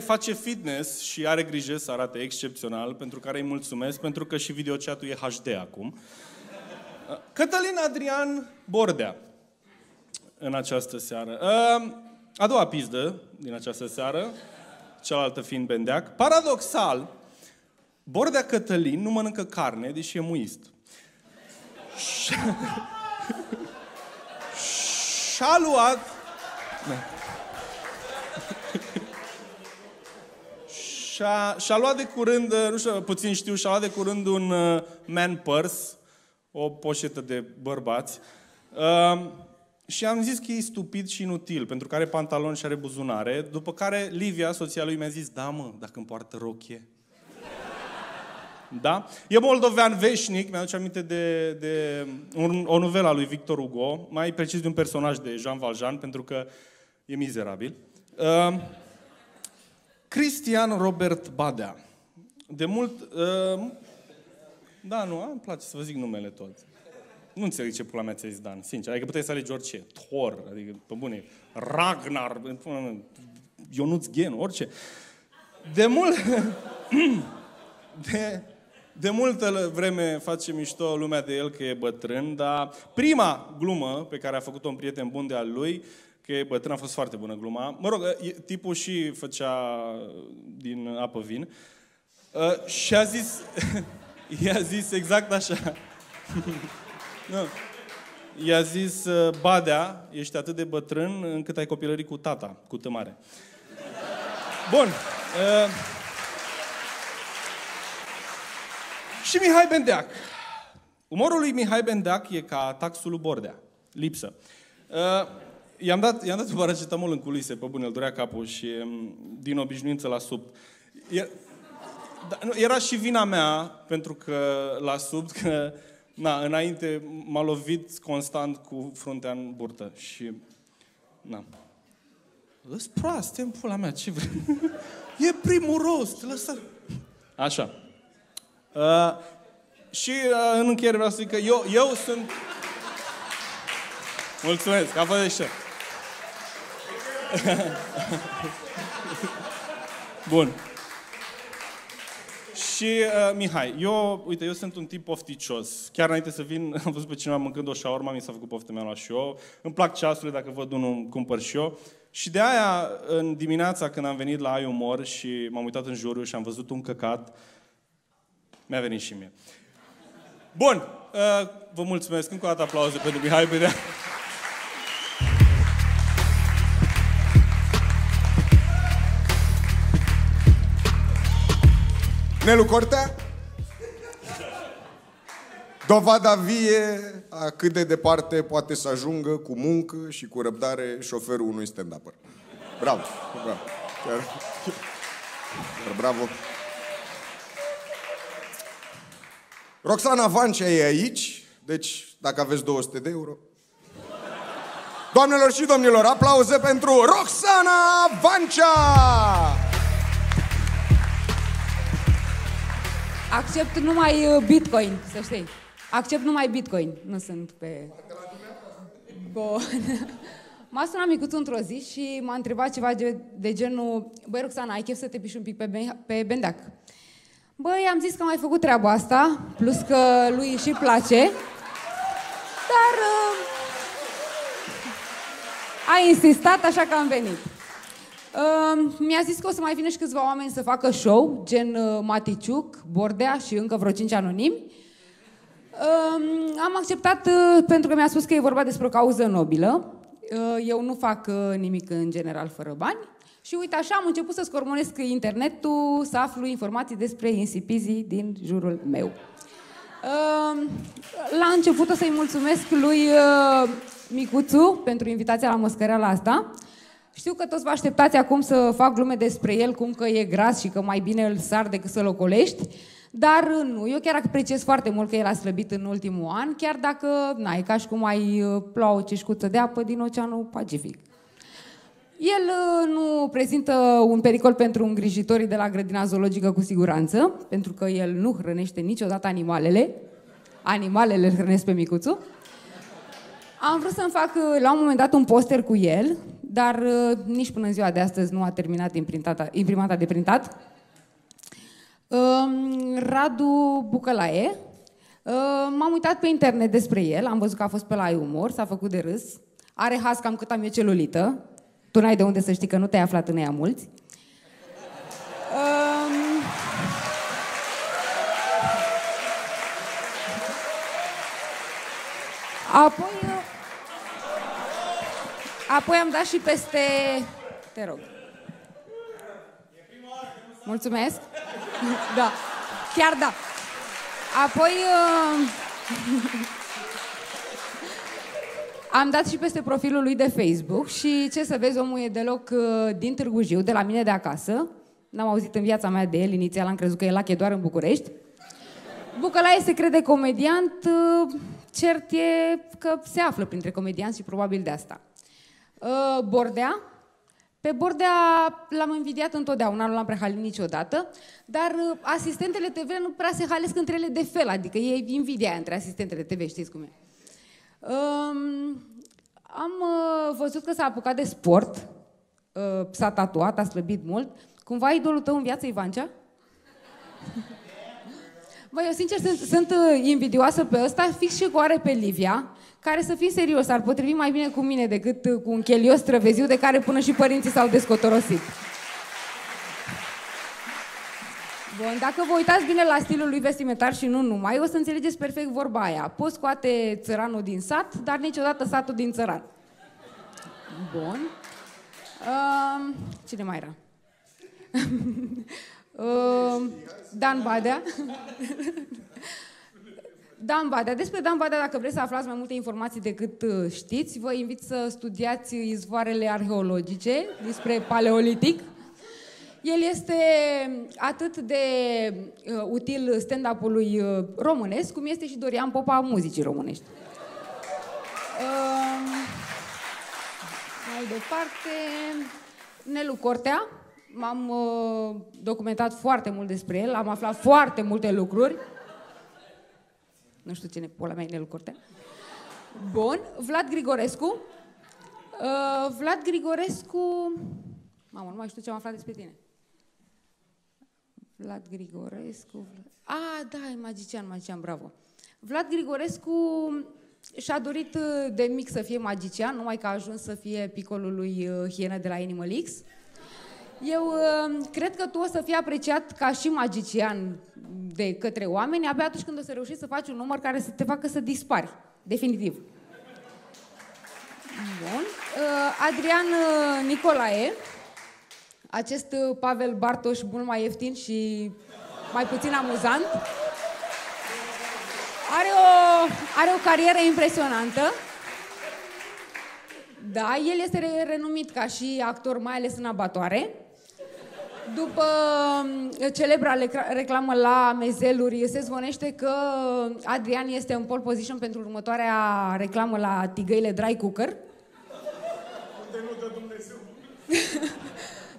Face fitness și are grijă să arate excepțional, pentru care îi mulțumesc, pentru că și videochatul e HD acum. Cătălin Adrian Bordea în această seară. A doua pizdă din această seară, cealaltă fiind Bendeac. Paradoxal, Bordea Cătălin nu mănâncă carne, deși e muist. Și-a luat... Și-a luat de curând, nu știu, puțin știu, și-a luat de curând un man purse, o poșetă de bărbați. Și am zis că e stupid și inutil, pentru că are pantaloni și are buzunare, după care Livia, soția lui, mi-a zis, da mă, dacă îmi poartă rochie. Da? E moldovean veșnic, mi-aduce aminte de o novelă a lui Victor Hugo, mai precis de un personaj de Jean Valjean, pentru că e mizerabil. Cristian Robert Badea. De mult... Da, nu, îmi place să vă zic numele tot. Nu înțeleg ce pula mea ți-a zis, Dan, sincer. Adică puteai să alegi orice. Thor, adică, pe bune, Ragnar, Ionuț Ghen, orice. De multă vreme face mișto lumea de el că e bătrân, dar prima glumă pe care a făcut-o un prieten bun de-al lui, că e bătrân, a fost foarte bună gluma. Mă rog, tipul și făcea din apă vin. Și a zis... I-a zis exact așa. Nu. I-a zis, Badea, ești atât de bătrân încât ai copilărit cu tata, cu tămare. Bun. Și Mihai Bendeac. Umorul lui Mihai Bendeac e ca taxul lui Bordea. Lipsă. I-am dat un paracetamol în culise, pe bune, îl durea capul și din obișnuință la sub. Era și vina mea, pentru că la sub, că na, înainte m-a lovit constant cu fruntea în burtă și na. Lăs proast, în pula mea, ce vrei? E primul rost, lăsa. Așa. Și în încheiere vreau să zic că eu sunt... Mulțumesc, a fost de șef. Bun. Și Mihai, uite, eu sunt un tip pofticios. Chiar înainte să vin, am văzut pe cineva mâncând o shawarma, mi s-a făcut poftă, mi-am luat și eu. Îmi plac ceasurile, dacă văd unul, îmi cumpăr și eu. Și de aia, în dimineața când am venit la Ai Umor și m-am uitat în jurul și am văzut un căcat, mi-a venit și mie. Bun, vă mulțumesc. Încă o dată aplauze pentru Mihai Bendeac. Nelu Cortea? Dovada vie a cât de departe poate să ajungă cu muncă și cu răbdare șoferul unui stand-upper. Bravo! Bravo! Chiar bravo! Roxana Vancea e aici, deci dacă aveți 200 de euro... Doamnelor și domnilor, aplauze pentru Roxana Vancea! Accept numai Bitcoin, să știi. Accept numai Bitcoin. Nu sunt pe... Bun. M-a sunat micuțul într-o zi și m-a întrebat ceva de genul: băi, Roxana, ai chef să te piși un pic pe Bendeac? Băi, am zis că am mai făcut treaba asta, plus că lui și place. Dar... a insistat, așa că am venit. Mi-a zis că o să mai vină și câțiva oameni să facă show, gen Maticiuc, Bordea și încă vreo 5 anonimi. Am acceptat pentru că mi-a spus că e vorba despre o cauză nobilă. Eu nu fac nimic în general fără bani. Și uite așa am început să scormonesc internetul, să aflu informații despre insipizii din jurul meu. La început o să-i mulțumesc lui Micuțu pentru invitația la măscăreala asta. Știu că toți vă așteptați acum să fac glume despre el, cum că e gras și că mai bine îl sar decât să-l ocolești, dar nu. Eu chiar apreciez foarte mult că el a slăbit în ultimul an, chiar dacă, na, e ca și cum ai plua o ceșcuță de apă din Oceanul Pacific. El nu prezintă un pericol pentru îngrijitorii de la grădina zoologică cu siguranță, pentru că el nu hrănește niciodată animalele. Animalele îl hrănesc pe Micuțu. Am vrut să-mi fac la un moment dat un poster cu el, dar nici până în ziua de astăzi nu a terminat imprimata de printat. Radu Bucălaie. M-am uitat pe internet despre el, am văzut că a fost pe la Ai Umor, s-a făcut de râs. Are haz cam cât am eu celulită. Tu n-ai de unde să știi că nu te-ai aflat în ea mulți. Apoi am dat și peste... Te rog. Mulțumesc. Da. Chiar da. Apoi... am dat și peste profilul lui de Facebook și ce să vezi, omul e deloc din Târgu Jiu, de la mine de acasă. N-am auzit în viața mea de el, inițial am crezut că el e doar în București. Bucălaie se crede comediant, cert e că se află printre comedianți și probabil de asta. Bordea. Pe Bordea l-am invidiat întotdeauna, nu l-am prea halit niciodată, dar asistentele TV nu prea se halesc între ele de fel, adică e invidia între asistentele TV, știți cum e. Am văzut că s-a apucat de sport, s-a tatuat, a slăbit mult. Cumva idolul tău în viață, Ivancea? Băi, eu sincer sunt invidioasă pe ăsta, fix și cu are pe Livia, care, să fim serios, ar potrivi mai bine cu mine decât cu un chelios trăveziu de care până și părinții s-au descotorosit. Bun, dacă vă uitați bine la stilul lui vestimentar și nu numai, o să înțelegeți perfect vorba aia. Poți scoate țăranul din sat, dar niciodată satul din țăran. Bun. Cine mai era? Dan Badea. Dan Badea. Despre Dan Badea, dacă vreți să aflați mai multe informații decât știți, vă invit să studiați izvoarele arheologice despre Paleolitic. El este atât de util stand-up-ului românesc, cum este și Dorian Popa a muzicii românești. Mai departe, Nelu Cortea. M-am documentat foarte mult despre el, am aflat foarte multe lucruri. Nu știu cine pola mea e Nelu Cortea. Bun, Vlad Grigorescu. Vlad Grigorescu... Mamă, nu mai știu ce am aflat despre tine. Vlad Grigorescu... Ah, da, e magician, bravo. Vlad Grigorescu și-a dorit de mic să fie magician, numai că a ajuns să fie picolul lui Hienă de la Animal X. Eu cred că tu o să fii apreciat ca și magician de către oameni abia atunci când o să reușești să faci un număr care să te facă să dispari. Definitiv. Bun. Adrian Nicolae. Acest Pavel Bartoș mult mai ieftin și mai puțin amuzant. Are o carieră impresionantă. Da, el este renumit ca și actor, mai ales în abatoare. După celebra reclamă la mezeluri, se zvonește că Adrian este în pole position pentru următoarea reclamă la tigăile Dry Cooker. Puterea lui Dumnezeu.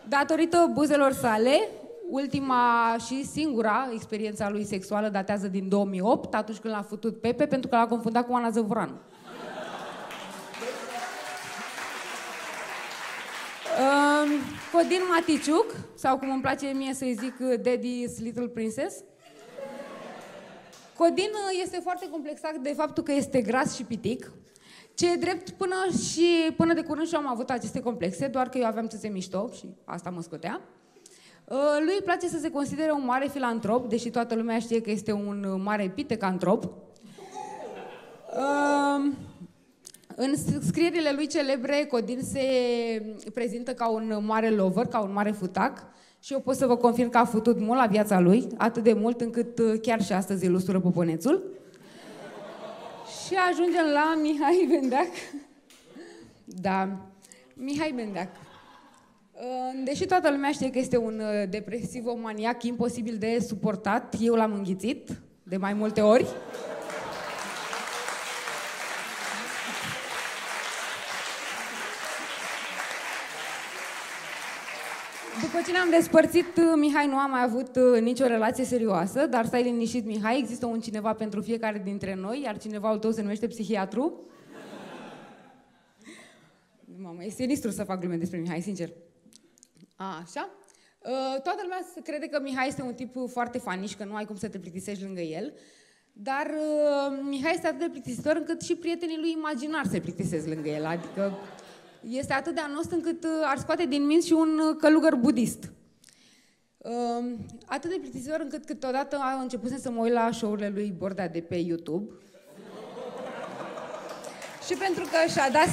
Datorită buzelor sale, ultima și singura experiența lui sexuală datează din 2008, atunci când l-a futut Pepe, pentru că l-a confundat cu Ana Zăvoranu. Codin Maticiuc, sau cum îmi place mie să-i zic, Daddy's Little Princess. Codin este foarte complexat de faptul că este gras și pitic. Ce e drept, până de curând și eu am avut aceste complexe, doar că eu aveam țâțe mișto și asta mă scotea. Lui îi place să se considere un mare filantrop, deși toată lumea știe că este un mare pitecantrop. În scrierile lui celebre, Codin se prezintă ca un mare lover, ca un mare futac. Și eu pot să vă confirm că a futut mult la viața lui, atât de mult încât chiar și astăzi îl ustură poponețul. Și ajungem la Mihai Bendeac. Da, Mihai Bendeac. Deși toată lumea știe că este un depresiv, un maniac imposibil de suportat, eu l-am înghițit de mai multe ori. După ce ne-am despărțit, Mihai nu a mai avut nicio relație serioasă, dar stai liniștit, Mihai, există un cineva pentru fiecare dintre noi, iar cinevaul tău se numește psihiatru. Mamă, e sinistru să fac glume despre Mihai, sincer. Așa. Toată lumea crede că Mihai este un tip foarte faniș, că nu ai cum să te plictisești lângă el, dar Mihai este atât de plictisitor încât și prietenii lui imaginari se plictisesc lângă el, adică... Este atât de anost încât ar scoate din minți și un călugăr budist. Atât de plictisitor încât câteodată am început să mă uit la show-urile lui Bordea de pe YouTube. Și pentru că și-a dat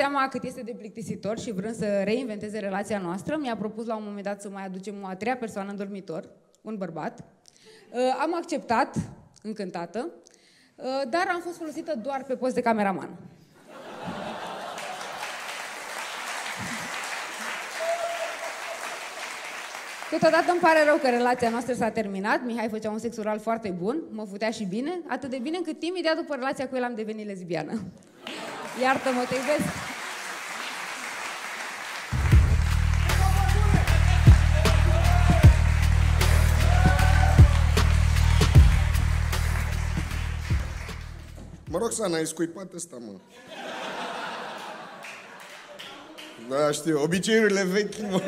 seama cât este de plictisitor și vrând să reinventeze relația noastră, mi-a propus la un moment dat să mai aducem o a treia persoană în dormitor, un bărbat. Am acceptat, încântată. Dar am fost folosită doar pe post de cameraman. Câteodată îmi pare rău că relația noastră s-a terminat. Mihai făcea un sex oral foarte bun, mă futea și bine, atât de bine încât imediat după relația cu el am devenit lesbiană. Iartă-mă, te iubesc! Mă rog, Sana, ai scuipat ăsta, mă. Da, știu, obiceiurile vechi, mă.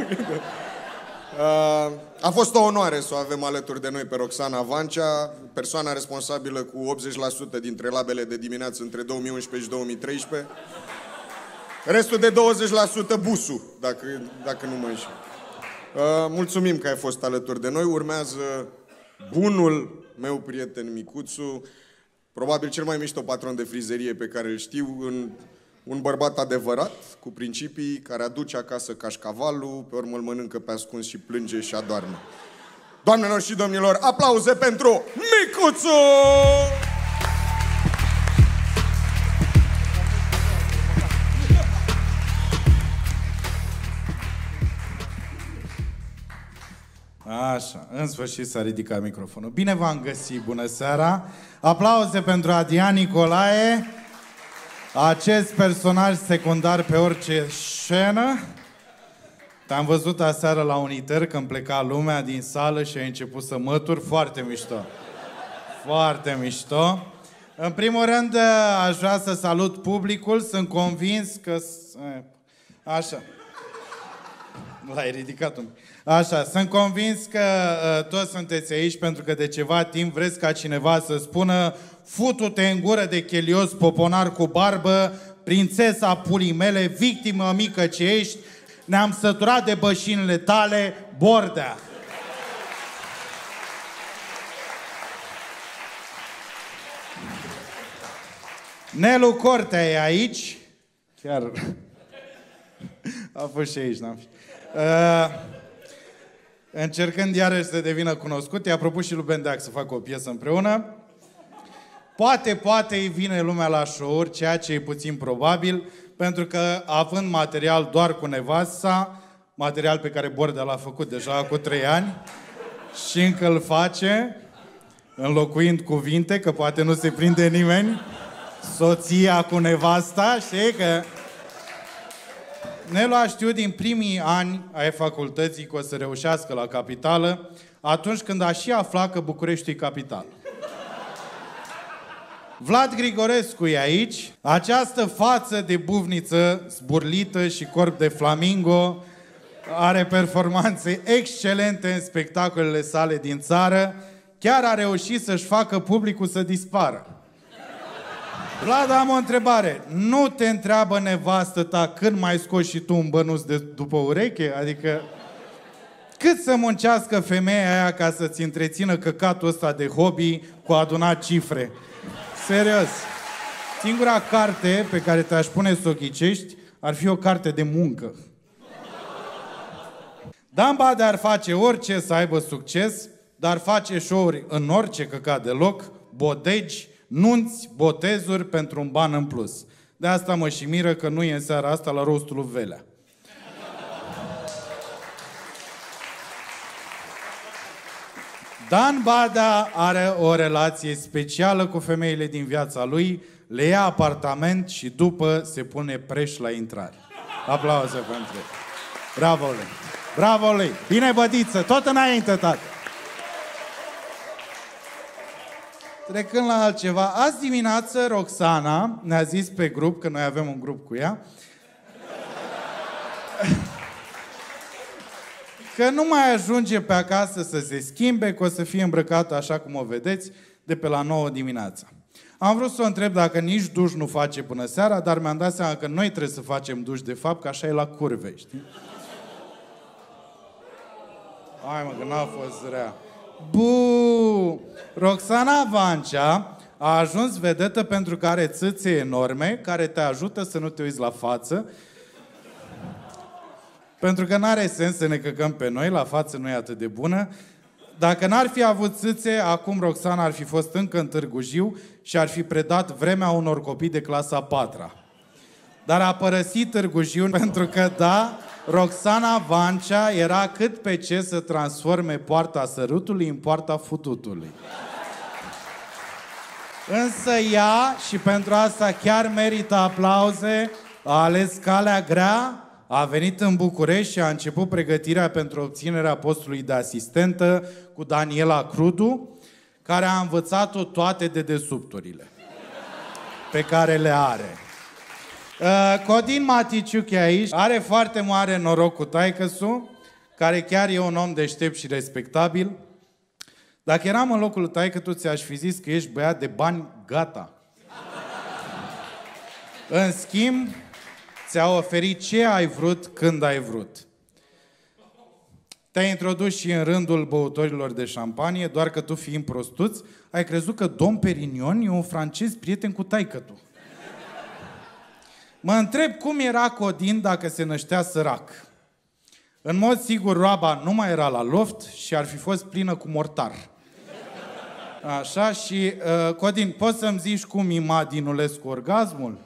A fost o onoare să o avem alături de noi pe Roxana Vancea, persoana responsabilă cu 80% dintre labele de dimineață între 2011 și 2013. Restul de 20% busul, dacă nu mă înșel. Mulțumim că ai fost alături de noi. Urmează bunul meu prieten Micuțu, probabil cel mai mișto patron de frizerie pe care îl știu, un bărbat adevărat, cu principii, care aduce acasă cașcavalul, pe urmă îl mănâncă pe ascuns și plânge și adoarme. Doamnelor și domnilor, aplauze pentru Micuțu! Așa, în sfârșit s-a ridicat microfonul. Bine v-am găsit, bună seara! Aplauze pentru Adrian Nicolae, acest personaj secundar pe orice scenă. Te-am văzut aseară la Uniter când pleca lumea din sală și ai început să mături. Foarte mișto! Foarte mișto! În primul rând, aș vrea să salut publicul, sunt convins că... Așa... L-ai ridicat un pic. Așa, sunt convins că toți sunteți aici pentru că de ceva timp vreți ca cineva să spună futu-te în gură de chelios, poponar cu barbă, prințesa pulii mele, victimă mică ce ești, ne-am săturat de bășinile tale, Bordea. Nelu Cortea e aici. Chiar a fost și aici, n-am știut. Încercând iarăși să devină cunoscut, i-a propus și lui Ben Deac să facă o piesă împreună. Poate îi vine lumea la show-uri, ceea ce e puțin probabil, pentru că având material doar cu nevasta, material pe care Bordea l-a făcut deja cu 3 ani și încă îl face, înlocuind cuvinte, că poate nu se prinde nimeni, soția cu nevasta, știi că... Nelu a știut din primii ani ai facultății că o să reușească la capitală, atunci când a și aflat că Bucureștiul e capital. Vlad Grigorescu e aici, această față de buvniță zburlită și corp de flamingo are performanțe excelente în spectacolele sale din țară, chiar a reușit să-și facă publicul să dispară. Vlad, am o întrebare. Nu te întreabă nevastă ta când mai scoți și tu un bănuț de după ureche? Adică, cât să muncească femeia aia ca să-ți întrețină căcatul ăsta de hobby cu adunat cifre? Serios. Singura carte pe care te-aș pune să o ghicești ar fi o carte de muncă. Dan Badea ar face orice să aibă succes, dar face show-uri în orice căcat de loc, bodegi, nunți, botezuri pentru un ban în plus. De asta mă și miră că nu e în seara asta la rostul lui Velea. Dan Badea are o relație specială cu femeile din viața lui, le ia apartament și după se pune preș la intrare. Aplauze pentru el. Bravo lui! Bravo lui! Bine, bădiță! Tot înainte, tată! Trecând la altceva, azi dimineață Roxana ne-a zis pe grup, că noi avem un grup cu ea, că nu mai ajunge pe acasă să se schimbe, că o să fie îmbrăcată așa cum o vedeți, de pe la 9 dimineața. Am vrut să o întreb dacă nici duș nu face până seara, dar mi-am dat seama că noi trebuie să facem duș de fapt, că așa e la curve, știi? Hai mă, că n-a fost rea. Buuu! Roxana Vancea a ajuns vedetă pentru că are țâțe enorme, care te ajută să nu te uiți la față. Pentru că n-are sens să ne căcăm pe noi, la față nu e atât de bună. Dacă n-ar fi avut țâțe, acum Roxana ar fi fost încă în Târgu Jiu și ar fi predat vremea unor copii de clasa 4-a. Dar a părăsit Târgu Jiu pentru că, da, Roxana Vancea era cât pe ce să transforme poarta sărutului în poarta fututului. Însă ea, și pentru asta chiar merită aplauze, a ales calea grea, a venit în București și a început pregătirea pentru obținerea postului de asistentă cu Daniela Crudu, care a învățat-o toate dedesubturile pe care le are. Codin Maticiuc e aici, are foarte mare noroc cu taică-su, care chiar e un om deștept și respectabil. Dacă eram în locul taică-tu, ți-aș fi zis că ești băiat de bani, gata. În schimb, Ți-a oferit ce ai vrut, când ai vrut. Te-ai introdus și în rândul băutorilor de șampanie, doar că tu, fiind prostuț, ai crezut că Dom Perignon e un francez prieten cu taică-tu. Mă întreb cum era Codin dacă se năștea sărac. În mod sigur, roaba nu mai era la loft și ar fi fost plină cu mortar. Așa, și Codin, poți să-mi zici cum ima Dinulescu orgasmul?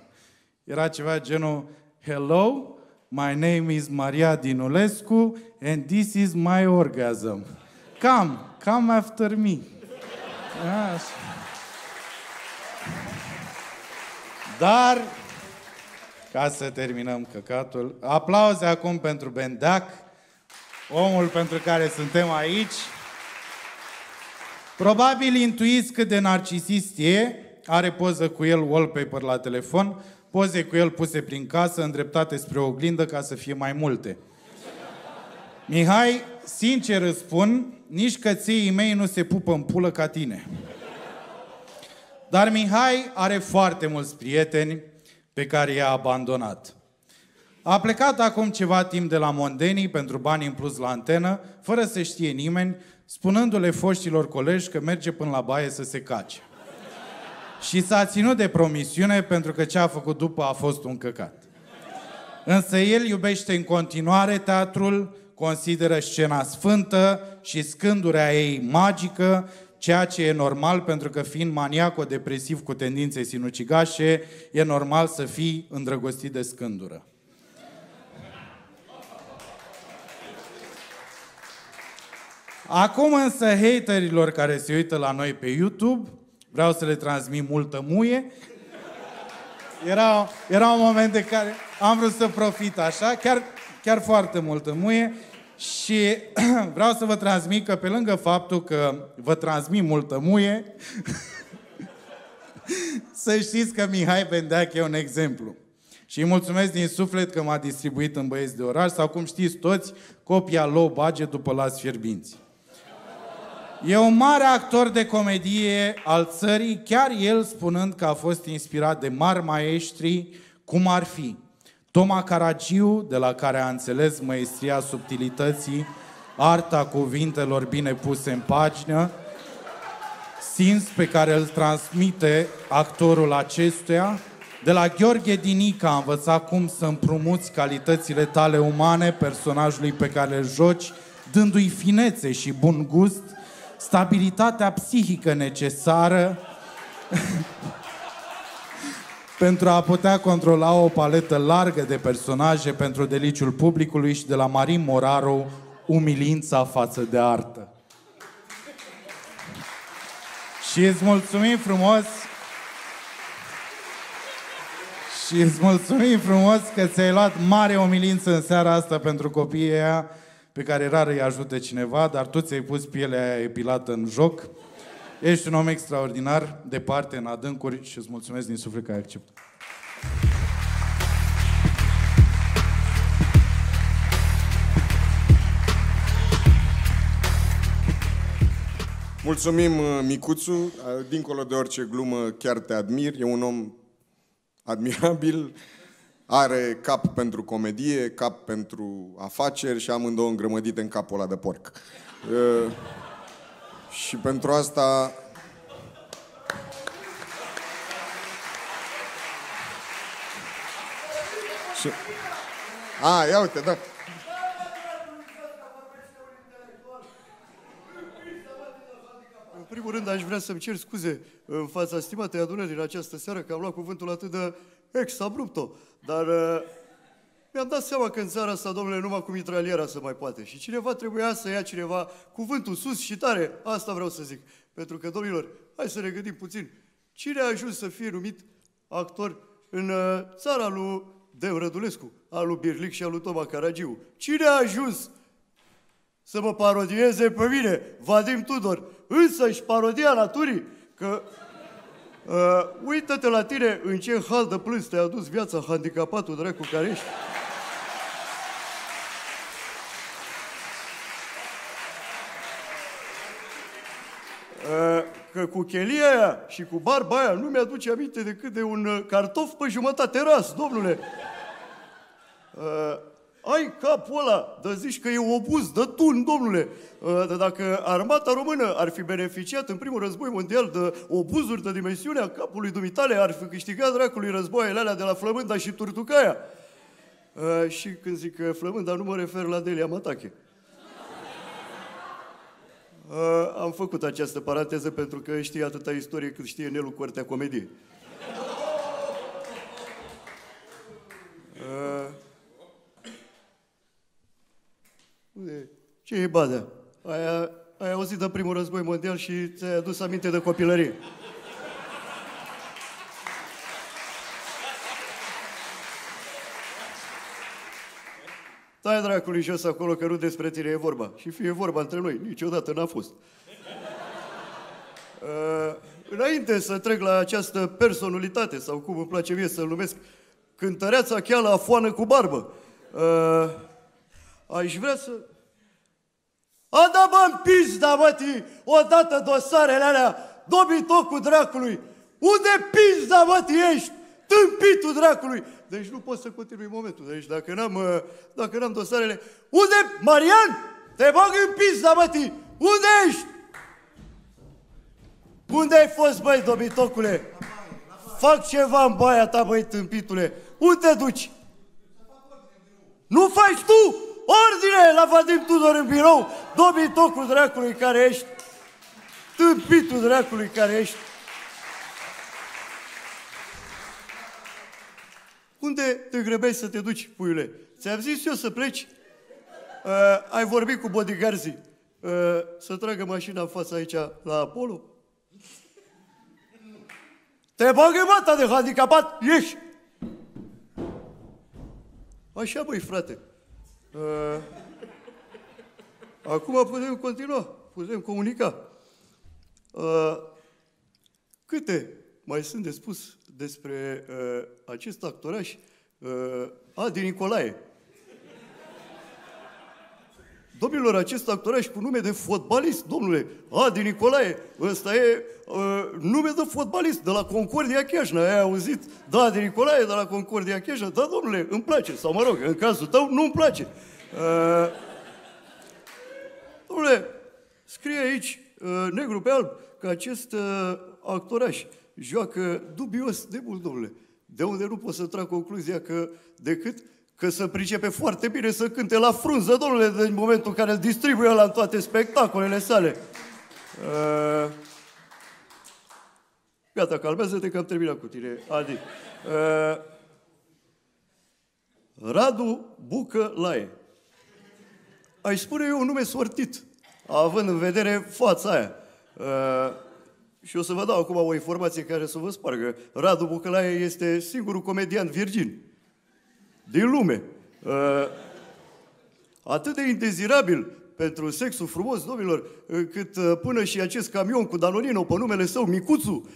Era ceva genul: Hello, my name is Maria Dinulescu and this is my orgasm. Come after me. Așa. Dar, ca să terminăm căcatul, aplauze acum pentru Bendeac, omul pentru care suntem aici. Probabil intuiți cât de narcisist e, are poză cu el wallpaper la telefon, poze cu el puse prin casă, îndreptate spre oglindă ca să fie mai multe. Mihai, sincer îți spun, nici cățeii mei nu se pupă în pulă ca tine. Dar Mihai are foarte mulți prieteni pe care i-a abandonat. A plecat acum ceva timp de la Mondenii pentru bani în plus la antenă, fără să știe nimeni, spunându-le foștilor colegi că merge până la baie să se cace. Și s-a ținut de promisiune pentru că ce a făcut după a fost un căcat. Însă el iubește în continuare teatrul, consideră scena sfântă și scândurea ei magică, ceea ce e normal pentru că fiind maniaco-depresiv cu tendințe sinucigașe, e normal să fii îndrăgostit de scândură. Acum însă haterilor care se uită la noi pe YouTube, vreau să le transmit multă muie. Era un moment de care am vrut să profit așa, chiar foarte multă muie. Și vreau să vă transmit că pe lângă faptul că vă transmit multă muie, să știți că Mihai Bendeac e un exemplu. Și îi mulțumesc din suflet că m-a distribuit în Băieți de Oraș, sau cum știți toți, copia low budget după Las Fierbinți. E un mare actor de comedie al țării, chiar el spunând că a fost inspirat de mari maestri, cum ar fi Toma Caragiu, de la care a înțeles măestria subtilității, arta cuvintelor bine puse în pagină, simț pe care îl transmite actorul acestuia. De la Gheorghe Dinica a învățat cum să împrumuți calitățile tale umane personajului pe care îl joci, dându-i finețe și bun gust, stabilitatea psihică necesară pentru a putea controla o paletă largă de personaje pentru deliciul publicului, și de la Marin Moraru, umilința față de artă. Și îți mulțumim frumos că ți-ai luat mare umilință în seara asta pentru copiii aia pe care rar îi ajută cineva, dar tu ți-ai pus pielea aia epilată în joc. Ești un om extraordinar, departe, în adâncuri, și îți mulțumesc din suflet că ai acceptat. Mulțumim, Micuțu. Dincolo de orice glumă, chiar te admir. E un om admirabil, are cap pentru comedie, cap pentru afaceri și amândouă îngrămădite în capul ăla de porc. Și pentru asta... A, ia uite, da. În primul rând aș vrea să-mi cer scuze în fața stimatei adunări în această seară că am luat cuvântul atât de exabrupto, dar mi-am dat seama că în țara asta, domnule, numai cu mitraliera se mai poate. Și cineva trebuia să ia cineva cuvântul sus și tare. Asta vreau să zic. Pentru că, domnilor, hai să ne gândim puțin. Cine a ajuns să fie numit actor în țara lui Dem Rădulescu, al lui Birlic și al lui Toma Caragiu? Cine a ajuns să mă parodieze pe mine, Vadim Tudor? Însă își parodia naturii că... uită-te la tine în ce hal de plâns te-a adus viața, handicapatul dracu care ești. Că cu chelia aia și cu barba aia nu mi-aduce aminte decât de un cartof pe jumătate ras, domnule. Ai capul ăla de zici că e obuz, de tun, domnule. Dar dacă armata română ar fi beneficiat în primul război mondial de obuzuri de dimensiunea capului dumitale, ar fi câștigat dracului războaiele alea de la Flămânda și Turtucaia. Și când zic Flămânda, nu mă refer la Delia Matache. Am făcut această paranteză pentru că știe atâta istorie cât știe Nelu Cortea Comediei. Ce e badea? Ai auzit de primul război mondial și ți-ai adus aminte de copilărie. Tai dracului jos acolo că nu despre tine e vorba. Și fie vorba între noi, niciodată n-a fost. Înainte să trec la această personalitate, sau cum îmi place mie să-l numesc, cântăreața cheală a foană cu barbă. Aș vrea să... A, da, bă-mi pizda, mătii, odată dosarele alea, dobitocul dracului. Unde pizda, mătii, ești? Tâmpitul dracului. Deci nu pot să continui momentul. Deci dacă n-am dosarele... Unde, Marian? Te bag în pizda, mătii. Unde ești? Unde ai fost, băi, dobitocule? Fac ceva în baia ta, băi, tâmpitule. Unde te duci? Nu faci tu ordine la Vadim Tudor în birou, dobitocul dracului care ești, tâmpitul dracului care ești. Unde te grăbești să te duci, puiule? Ți-am zis eu să pleci? Ai vorbit cu bodyguards-ii. Să tragă mașina în față aici, la Apollo? Te bagă bata de handicapat, ieși! Așa, băi, frate. Acum putem continua, putem comunica. Câte mai sunt de spus despre acest actoraș Adi Nicolae? Domnilor, acest actoraș cu nume de fotbalist, domnule, Adi Nicolae, ăsta e nume de fotbalist, de la Concordia Chiajna. Ai auzit? Da, Adi Nicolae, de la Concordia Chiajna. Da, domnule, îmi place. Sau, mă rog, în cazul tău, nu îmi place. Domnule, scrie aici, negru pe alb, că acest actoraș joacă dubios de mult, domnule. De unde nu pot să trag concluzia că decât că se pricepe foarte bine să cânte la frunză, domnule, din momentul în care îl distribuie ăla în toate spectacolele sale. Gata, calmează-te că am terminat cu tine, Adi. Radu Bucălaie. Aș spune eu un nume sortit, având în vedere fața aia. Și o să vă dau acum o informație care să vă spargă. Radu Bucălaie este singurul comedian virgin din lume. Atât de indezirabil pentru sexul frumos, domnilor, încât până și acest camion cu Danonino pe numele său, Micuțu,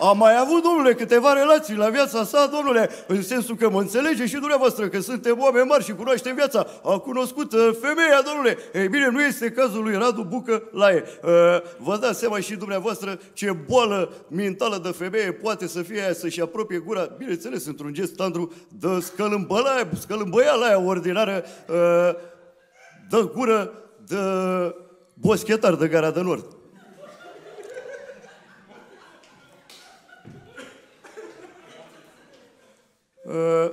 a mai avut, domnule, câteva relații la viața sa, domnule, în sensul că mă înțelege și dumneavoastră, că suntem oameni mari și cunoaștem viața. A cunoscut femeia, domnule. Ei bine, nu este cazul lui Radu Bucălaie. Vă dați seama și dumneavoastră ce boală mentală de femeie poate să fie aia, să-și apropie gura, bineînțeles, într-un gest tandru, de scălâmbăiala aia ordinară, de gură de boschetar de Gara de Nord.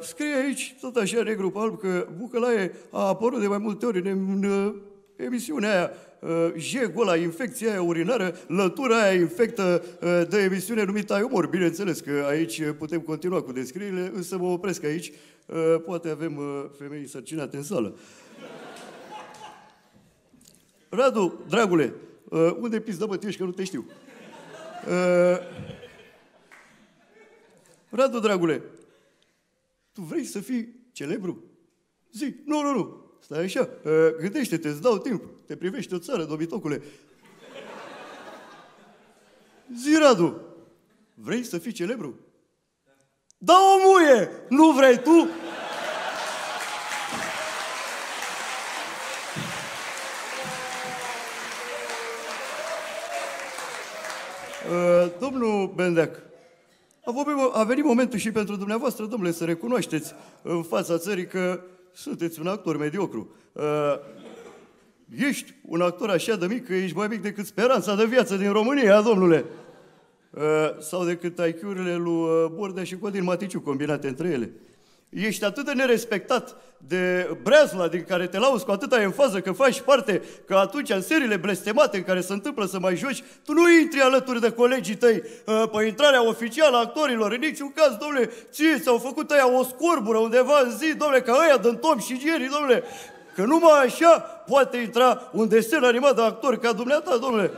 Scrie aici, tot așa, negru pe alb, că Bucălaie a apărut de mai multe ori în emisiunea aia, jegola, infecția aia urinară, lătura aia infectă de emisiune numită Ai Umor. Bineînțeles că aici putem continua cu descrierile, însă mă opresc aici. Poate avem femei însărcinate în sală. Radu, dragule, unde pizda, mă, tu ești, că nu te știu. Radu, dragule, tu vrei să fii celebru? Zi, nu. Stai așa, gândește-te, îți dau timp. Te privești o țară, dobitocule. Zi, Radu, vrei să fii celebru? Da, o muie! Nu vrei tu? Domnul Bendeac, a venit momentul și pentru dumneavoastră, domnule, să recunoașteți în fața țării că sunteți un actor mediocru. Ești un actor așa de mic că ești mai mic decât speranța de viață din România, domnule. Sau decât IQ-urile lui Bordea și Codin Maticiu combinate între ele. Ești atât de nerespectat de breazna din care te lauzi cu atâta enfază că faci parte, că atunci în seriile blestemate în care se întâmplă să mai joci, tu nu intri alături de colegii tăi pe intrarea oficială a actorilor. În niciun caz, domnule, ție s-au făcut aia o scorbură undeva în zi, domnule, ca aia din Tom și Jerry, domnule, că numai așa poate intra un desen animat de actor ca dumneata, domnule.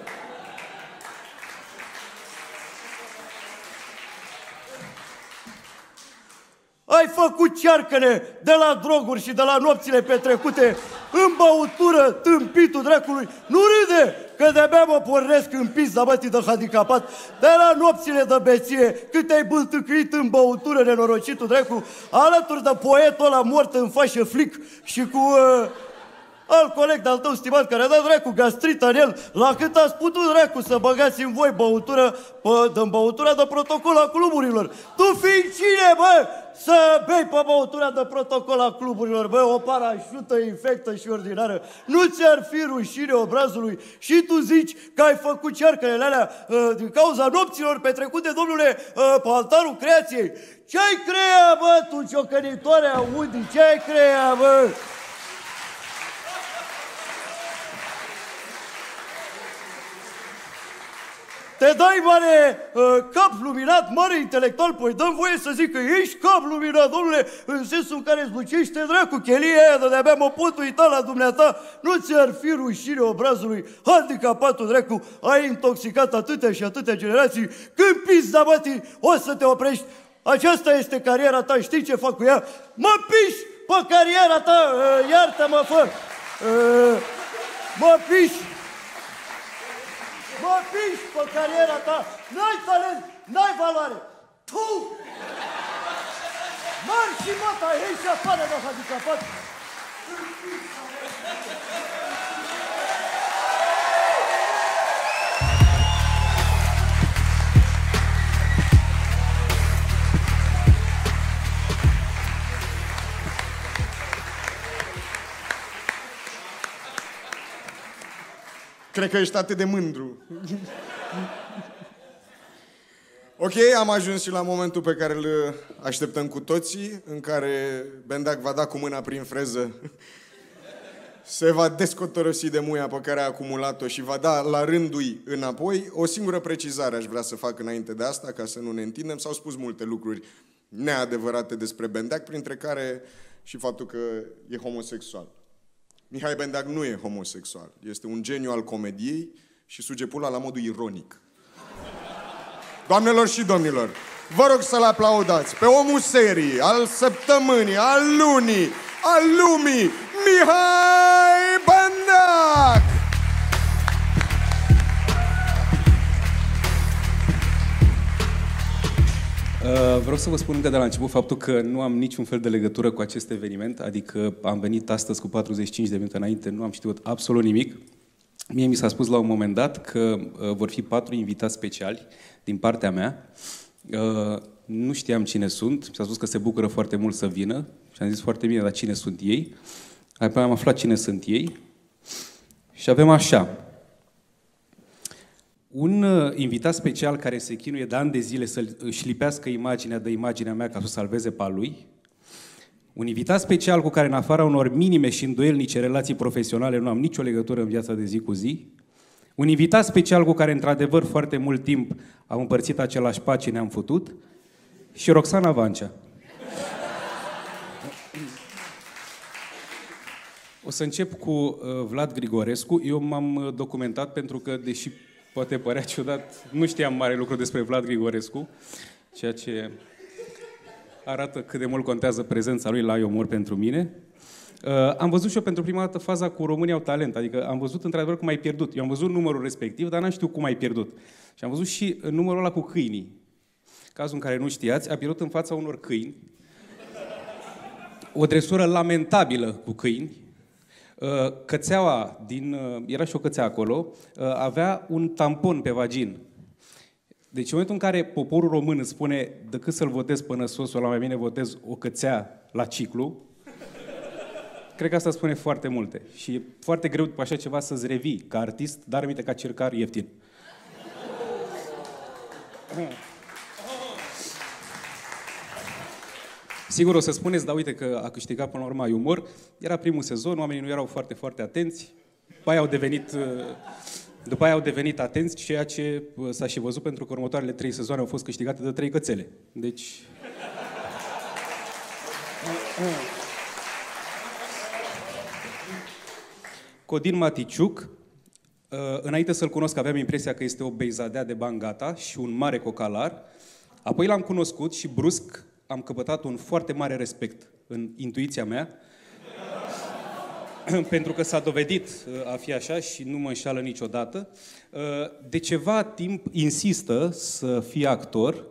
Ai făcut cearcăne de la droguri și de la nopțile petrecute în băutură, tâmpitul dracului. Nu râde, că de-abia mă pornesc în pizza, bătii de handicapat. De la nopțile de beție, cât ai bâltâcâit în băutură, nenorocitul dracul, alături de poetul ăla mort în fașă flic și cu alt coleg de-al tău stimat care a dat dracu gastrita în el, la cât ați putut dracu să băgați în voi băutură, din băutura de protocol a cluburilor. Tu fii cine, bă, să bei pe băutura de protocol a cluburilor, bă, o parașută infectă și ordinară. Nu ți-ar fi rușine obrazului și tu zici că ai făcut cearcălele alea din cauza nopților petrecute, domnule, pe altarul creației. Ce-ai crea, bă, tu ciocănitoarea Udi, ce-ai crea, bă? Te dai mare cap luminat, mare intelectual, păi dă-mi voie să zic că ești cap luminat, domnule, în sensul în care îți lucește dracu chelia aia, dar de-abia mă pot uita la dumneata, nu ți-ar fi rușine obrazului, handicapatul dracu, ai intoxicat atâtea și atâtea generații, când pizda bătii, o să te oprești, aceasta este cariera ta, știi ce fac cu ea? Mă piși pe cariera ta, iartă-mă, mă piși! Mă piși pe cariera ta, n-ai talent, n-ai valoare. Tu! Mari și mata, ieși afară, mă, handicapat! Cred că ești atât de mândru. Ok, am ajuns și la momentul pe care îl așteptăm cu toții, în care Bendeac va da cu mâna prin freză, se va descotorosi de muia pe care a acumulat-o și va da la rândul înapoi. O singură precizare aș vrea să fac înainte de asta, ca să nu ne întindem. S-au spus multe lucruri neadevărate despre Bendeac, printre care și faptul că e homosexual. Mihai Bendeac nu e homosexual. Este un geniu al comediei și suge pula la modul ironic. Doamnelor și domnilor, vă rog să-l aplaudați pe omul serii, al săptămânii, al lunii, al lumii, Mihai Bendeac! Vreau să vă spun încă de la început faptul că nu am niciun fel de legătură cu acest eveniment, adică am venit astăzi cu 45 de minute înainte, nu am știut absolut nimic. Mie mi s-a spus la un moment dat că vor fi 4 invitați speciali din partea mea. Nu știam cine sunt, mi s-a spus că se bucură foarte mult să vină și am zis foarte bine, dar cine sunt ei? Apoi am aflat cine sunt ei și avem așa. Un invitat special care se chinuie de ani de zile să-și lipească imaginea de imaginea mea ca să o salveze pe a lui. Un invitat special cu care, în afara unor minime și îndoielnice relații profesionale, nu am nicio legătură în viața de zi cu zi. Un invitat special cu care, într-adevăr, foarte mult timp am împărțit același pat și ne-am futut. Și Roxana Vancea. O să încep cu Vlad Grigorescu. Eu m-am documentat pentru că, deși poate părea ciudat, nu știam mare lucru despre Vlad Grigorescu, ceea ce arată cât de mult contează prezența lui la Eu Mor Pentru Mine. Am văzut și eu pentru prima dată faza cu România au talent, adică am văzut într-adevăr cum ai pierdut. Eu am văzut numărul respectiv, dar n-am știut cum ai pierdut. Și am văzut și numărul ăla cu câinii. Cazul în care nu știați, a pierdut în fața unor câini. O dresură lamentabilă cu câini. Cățeaua din... Era și o cățea acolo, avea un tampon pe vagin. Deci în momentul în care poporul român îți spune decât să-l votez până sosul ăla, mai bine votez o cățea la ciclu, cred că asta spune foarte multe. Și e foarte greu după așa ceva să-ți revii ca artist, dar aminte ca cercar ieftin. Sigur o să spuneți, da uite că a câștigat până la urmă umor. Era primul sezon, oamenii nu erau foarte, foarte atenți. După aia au devenit atenți, ceea ce s-a și văzut pentru că următoarele 3 sezoane au fost câștigate de 3 cățele. Deci... Codin Maticiuc, înainte să-l cunosc aveam impresia că este o beizadea de bani gata și un mare cocalar. Apoi l-am cunoscut și brusc am căpătat un foarte mare respect în intuiția mea, pentru că s-a dovedit a fi așa și nu mă înșală niciodată. De ceva timp insistă să fie actor,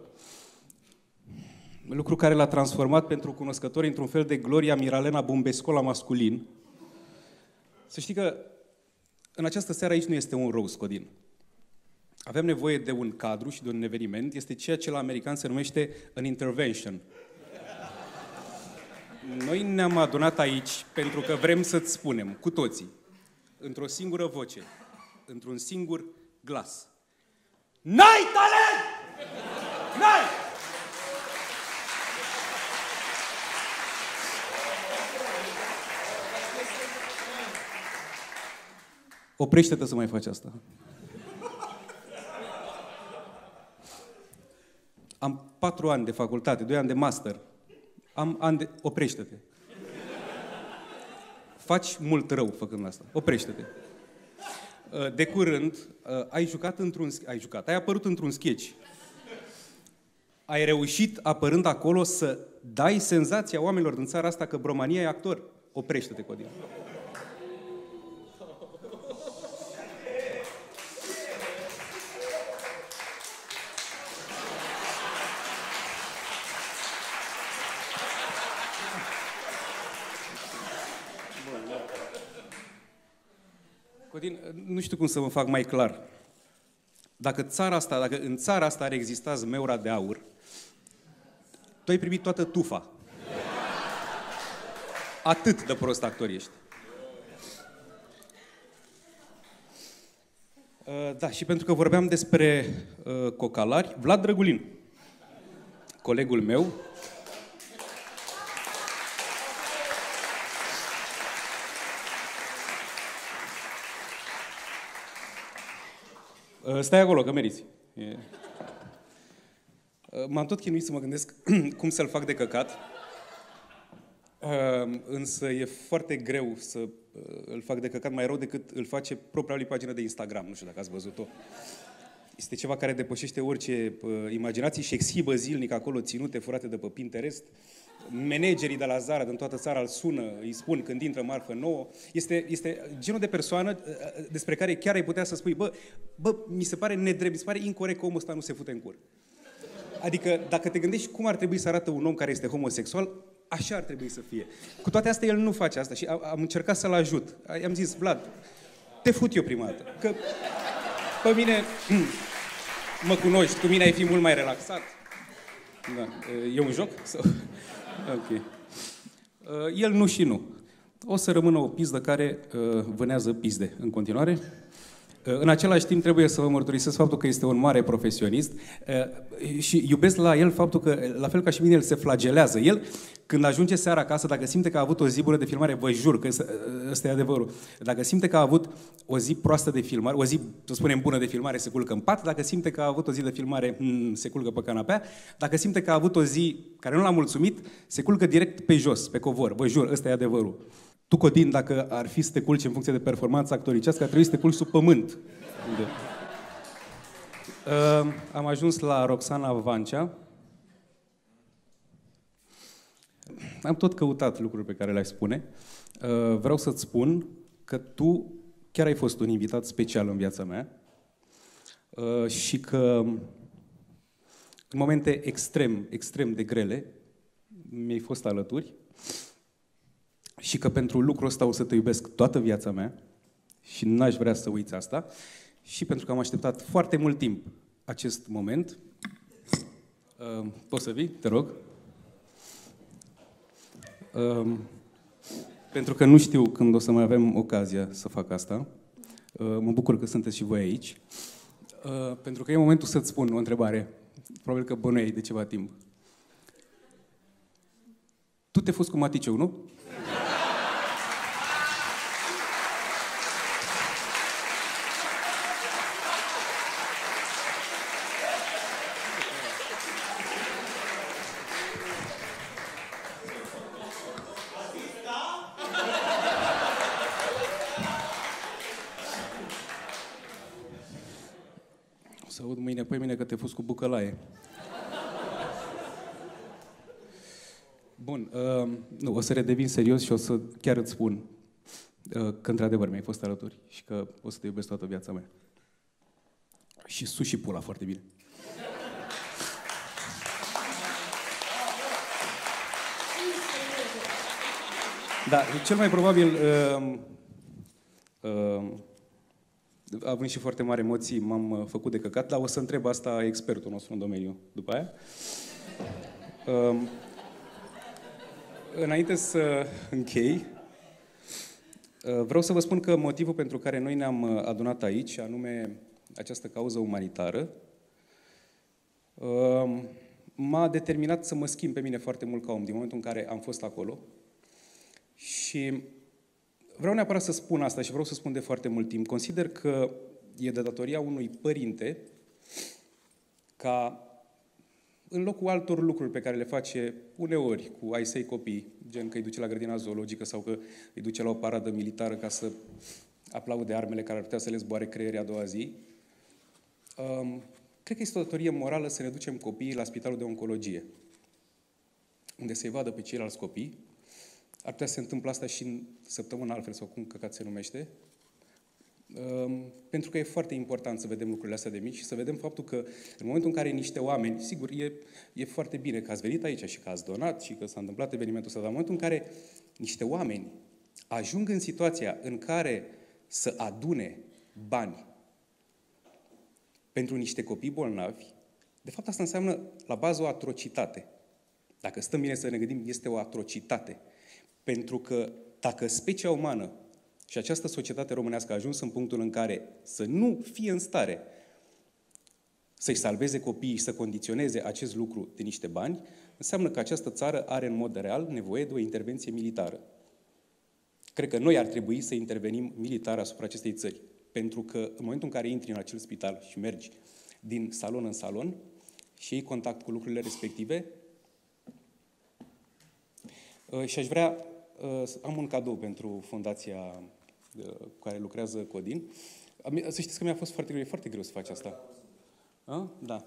lucru care l-a transformat pentru cunoscători într-un fel de Gloria Miralena Bumbescu la masculin. Să știi că în această seară aici nu este un roast, Scodin. Avem nevoie de un cadru și de un eveniment. Este ceea ce la american se numește an intervention. Noi ne-am adunat aici pentru că vrem să-ți spunem, cu toții, într-o singură voce, într-un singur glas. N-ai talent! N-ai! Oprește-te să mai faci asta. Am 4 ani de facultate, 2 ani de master. Oprește-te. Faci mult rău făcând asta. Oprește-te. De curând, ai apărut într-un sketch. Ai reușit, apărând acolo, să dai senzația oamenilor din țara asta că Bromania e actor. Oprește-te, Codin. Codin, nu știu cum să mă fac mai clar. Dacă în țara asta ar exista zmeura de aur, tu ai primit toată tufa. Atât de prost actor ești. Da, și pentru că vorbeam despre cocalari, Vlad Drăgulin, colegul meu, stai acolo, că meriți. M-am tot chinuit să mă gândesc cum să-l fac de căcat. Însă e foarte greu să îl fac de căcat, mai rău decât îl face propria lui pagină de Instagram. Nu știu dacă ați văzut-o. Este ceva care depășește orice imaginație și exhibă zilnic acolo ținute furate de pe Pinterest. Managerii de la Zara din toată țara îl sună, îi spun când intră marfă nouă. Este genul de persoană despre care chiar ai putea să spui bă, mi se pare nedrept, mi se pare incorect că omul ăsta nu se fute în cur. Adică, dacă te gândești cum ar trebui să arată un om care este homosexual, așa ar trebui să fie. Cu toate astea, el nu face asta și am încercat să-l ajut. I-am zis, Vlad, te fut eu prima dată. Că pe mine mă cunoști, cu mine ai fi mult mai relaxat. Da. E un joc? Sau... Ok. El nu și nu. O să rămână o pizdă care vânează pizde în continuare. În același timp trebuie să vă mărturisesc faptul că este un mare profesionist și iubesc la el faptul că, la fel ca și mine, el se flagelează. El, când ajunge seara acasă, dacă simte că a avut o zi bună de filmare, vă jur că ăsta e adevărul. Dacă simte că a avut o zi proastă de filmare, o zi, să spunem, bună de filmare, se culcă în pat. Dacă simte că a avut o zi de filmare, se culcă pe canapea. Dacă simte că a avut o zi care nu l-a mulțumit, se culcă direct pe jos, pe covor. Vă jur, ăsta e adevărul. Tu, Codin, dacă ar fi să te culci în funcție de performanța actoricească, ar trebui să te culci sub pământ. Am ajuns la Roxana Vancea. Am tot căutat lucruri pe care le-aș spune. Vreau să-ți spun că tu chiar ai fost un invitat special în viața mea și că în momente extrem, extrem de grele mi-ai fost alături. Și că pentru lucrul ăsta o să te iubesc toată viața mea și n-aș vrea să uiți asta. Și pentru că am așteptat foarte mult timp acest moment. Poți să vii, te rog? Pentru că nu știu când o să mai avem ocazia să fac asta. Mă bucur că sunteți și voi aici. Pentru că e momentul să-ți spun o întrebare. Probabil că bănuiai de ceva timp. Tu te fuzi cu Maticeu, nu? Să aud mâine pe mine că te fuzi cu Bucălaie. Bun, nu, o să redevin serios și o să chiar îți spun că într-adevăr mi-ai fost alături și că o să te iubesc toată viața mea. Și sushi pula foarte bine. Da, cel mai probabil având și foarte mari emoții, m-am făcut de căcat, dar o să întreb asta expertul nostru în domeniu după aia. Înainte să închei, vreau să vă spun că motivul pentru care noi ne-am adunat aici, anume această cauză umanitară, m-a determinat să mă schimb pe mine foarte mult ca om, din momentul în care am fost acolo. Și vreau neapărat să spun asta și vreau să spun de foarte mult timp. Consider că e de datoria unui părinte ca, în locul altor lucruri pe care le face uneori cu ai săi copii, gen că îi duce la grădina zoologică sau că îi duce la o paradă militară ca să aplaude armele care ar putea să le zboare creierii a doua zi, cred că este o datorie morală să ne ducem copiii la spitalul de oncologie, unde să-i vadă pe ceilalți copii. Ar putea să se întâmple asta și în săptămâna altfel, sau cum căcat se numește. Pentru că e foarte important să vedem lucrurile astea de mici și să vedem faptul că în momentul în care niște oameni, sigur, e foarte bine că ați venit aici și că ați donat și că s-a întâmplat evenimentul ăsta, dar în momentul în care niște oameni ajung în situația în care să adune bani pentru niște copii bolnavi, de fapt asta înseamnă la bază o atrocitate. Dacă stăm bine să ne gândim, este o atrocitate. Pentru că dacă specia umană și această societate românească a ajuns în punctul în care să nu fie în stare să-i salveze copiii și să condiționeze acest lucru de niște bani, înseamnă că această țară are în mod real nevoie de o intervenție militară. Cred că noi ar trebui să intervenim militar asupra acestei țări. Pentru că în momentul în care intri în acel spital și mergi din salon în salon și iei contact cu lucrurile respective, și aș vrea, am un cadou pentru fundația cu care lucrează Codin. Să știți că mi-a fost foarte greu, e foarte greu să faci asta. A? Da.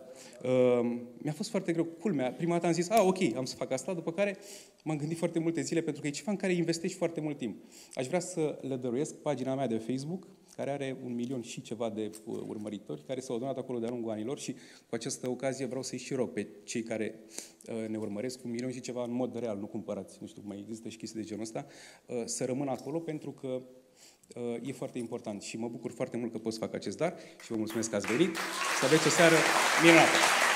Mi-a fost foarte greu, culmea. Prima dată am zis, ok, am să fac asta, după care m-am gândit foarte multe zile, pentru că e ceva în care investești foarte mult timp. Aș vrea să le dăruiesc pagina mea de Facebook, care are 1 milion și ceva de urmăritori, care s-au adunat acolo de-a lungul anilor și cu această ocazie vreau să-i și rog pe cei care ne urmăresc, 1 milion și ceva în mod real, nu cumpărați, nu știu, mai există și chestii de genul ăsta, să rămână acolo pentru că e foarte important și mă bucur foarte mult că pot să fac acest dar și vă mulțumesc că ați venit. Să aveți o seară minunată!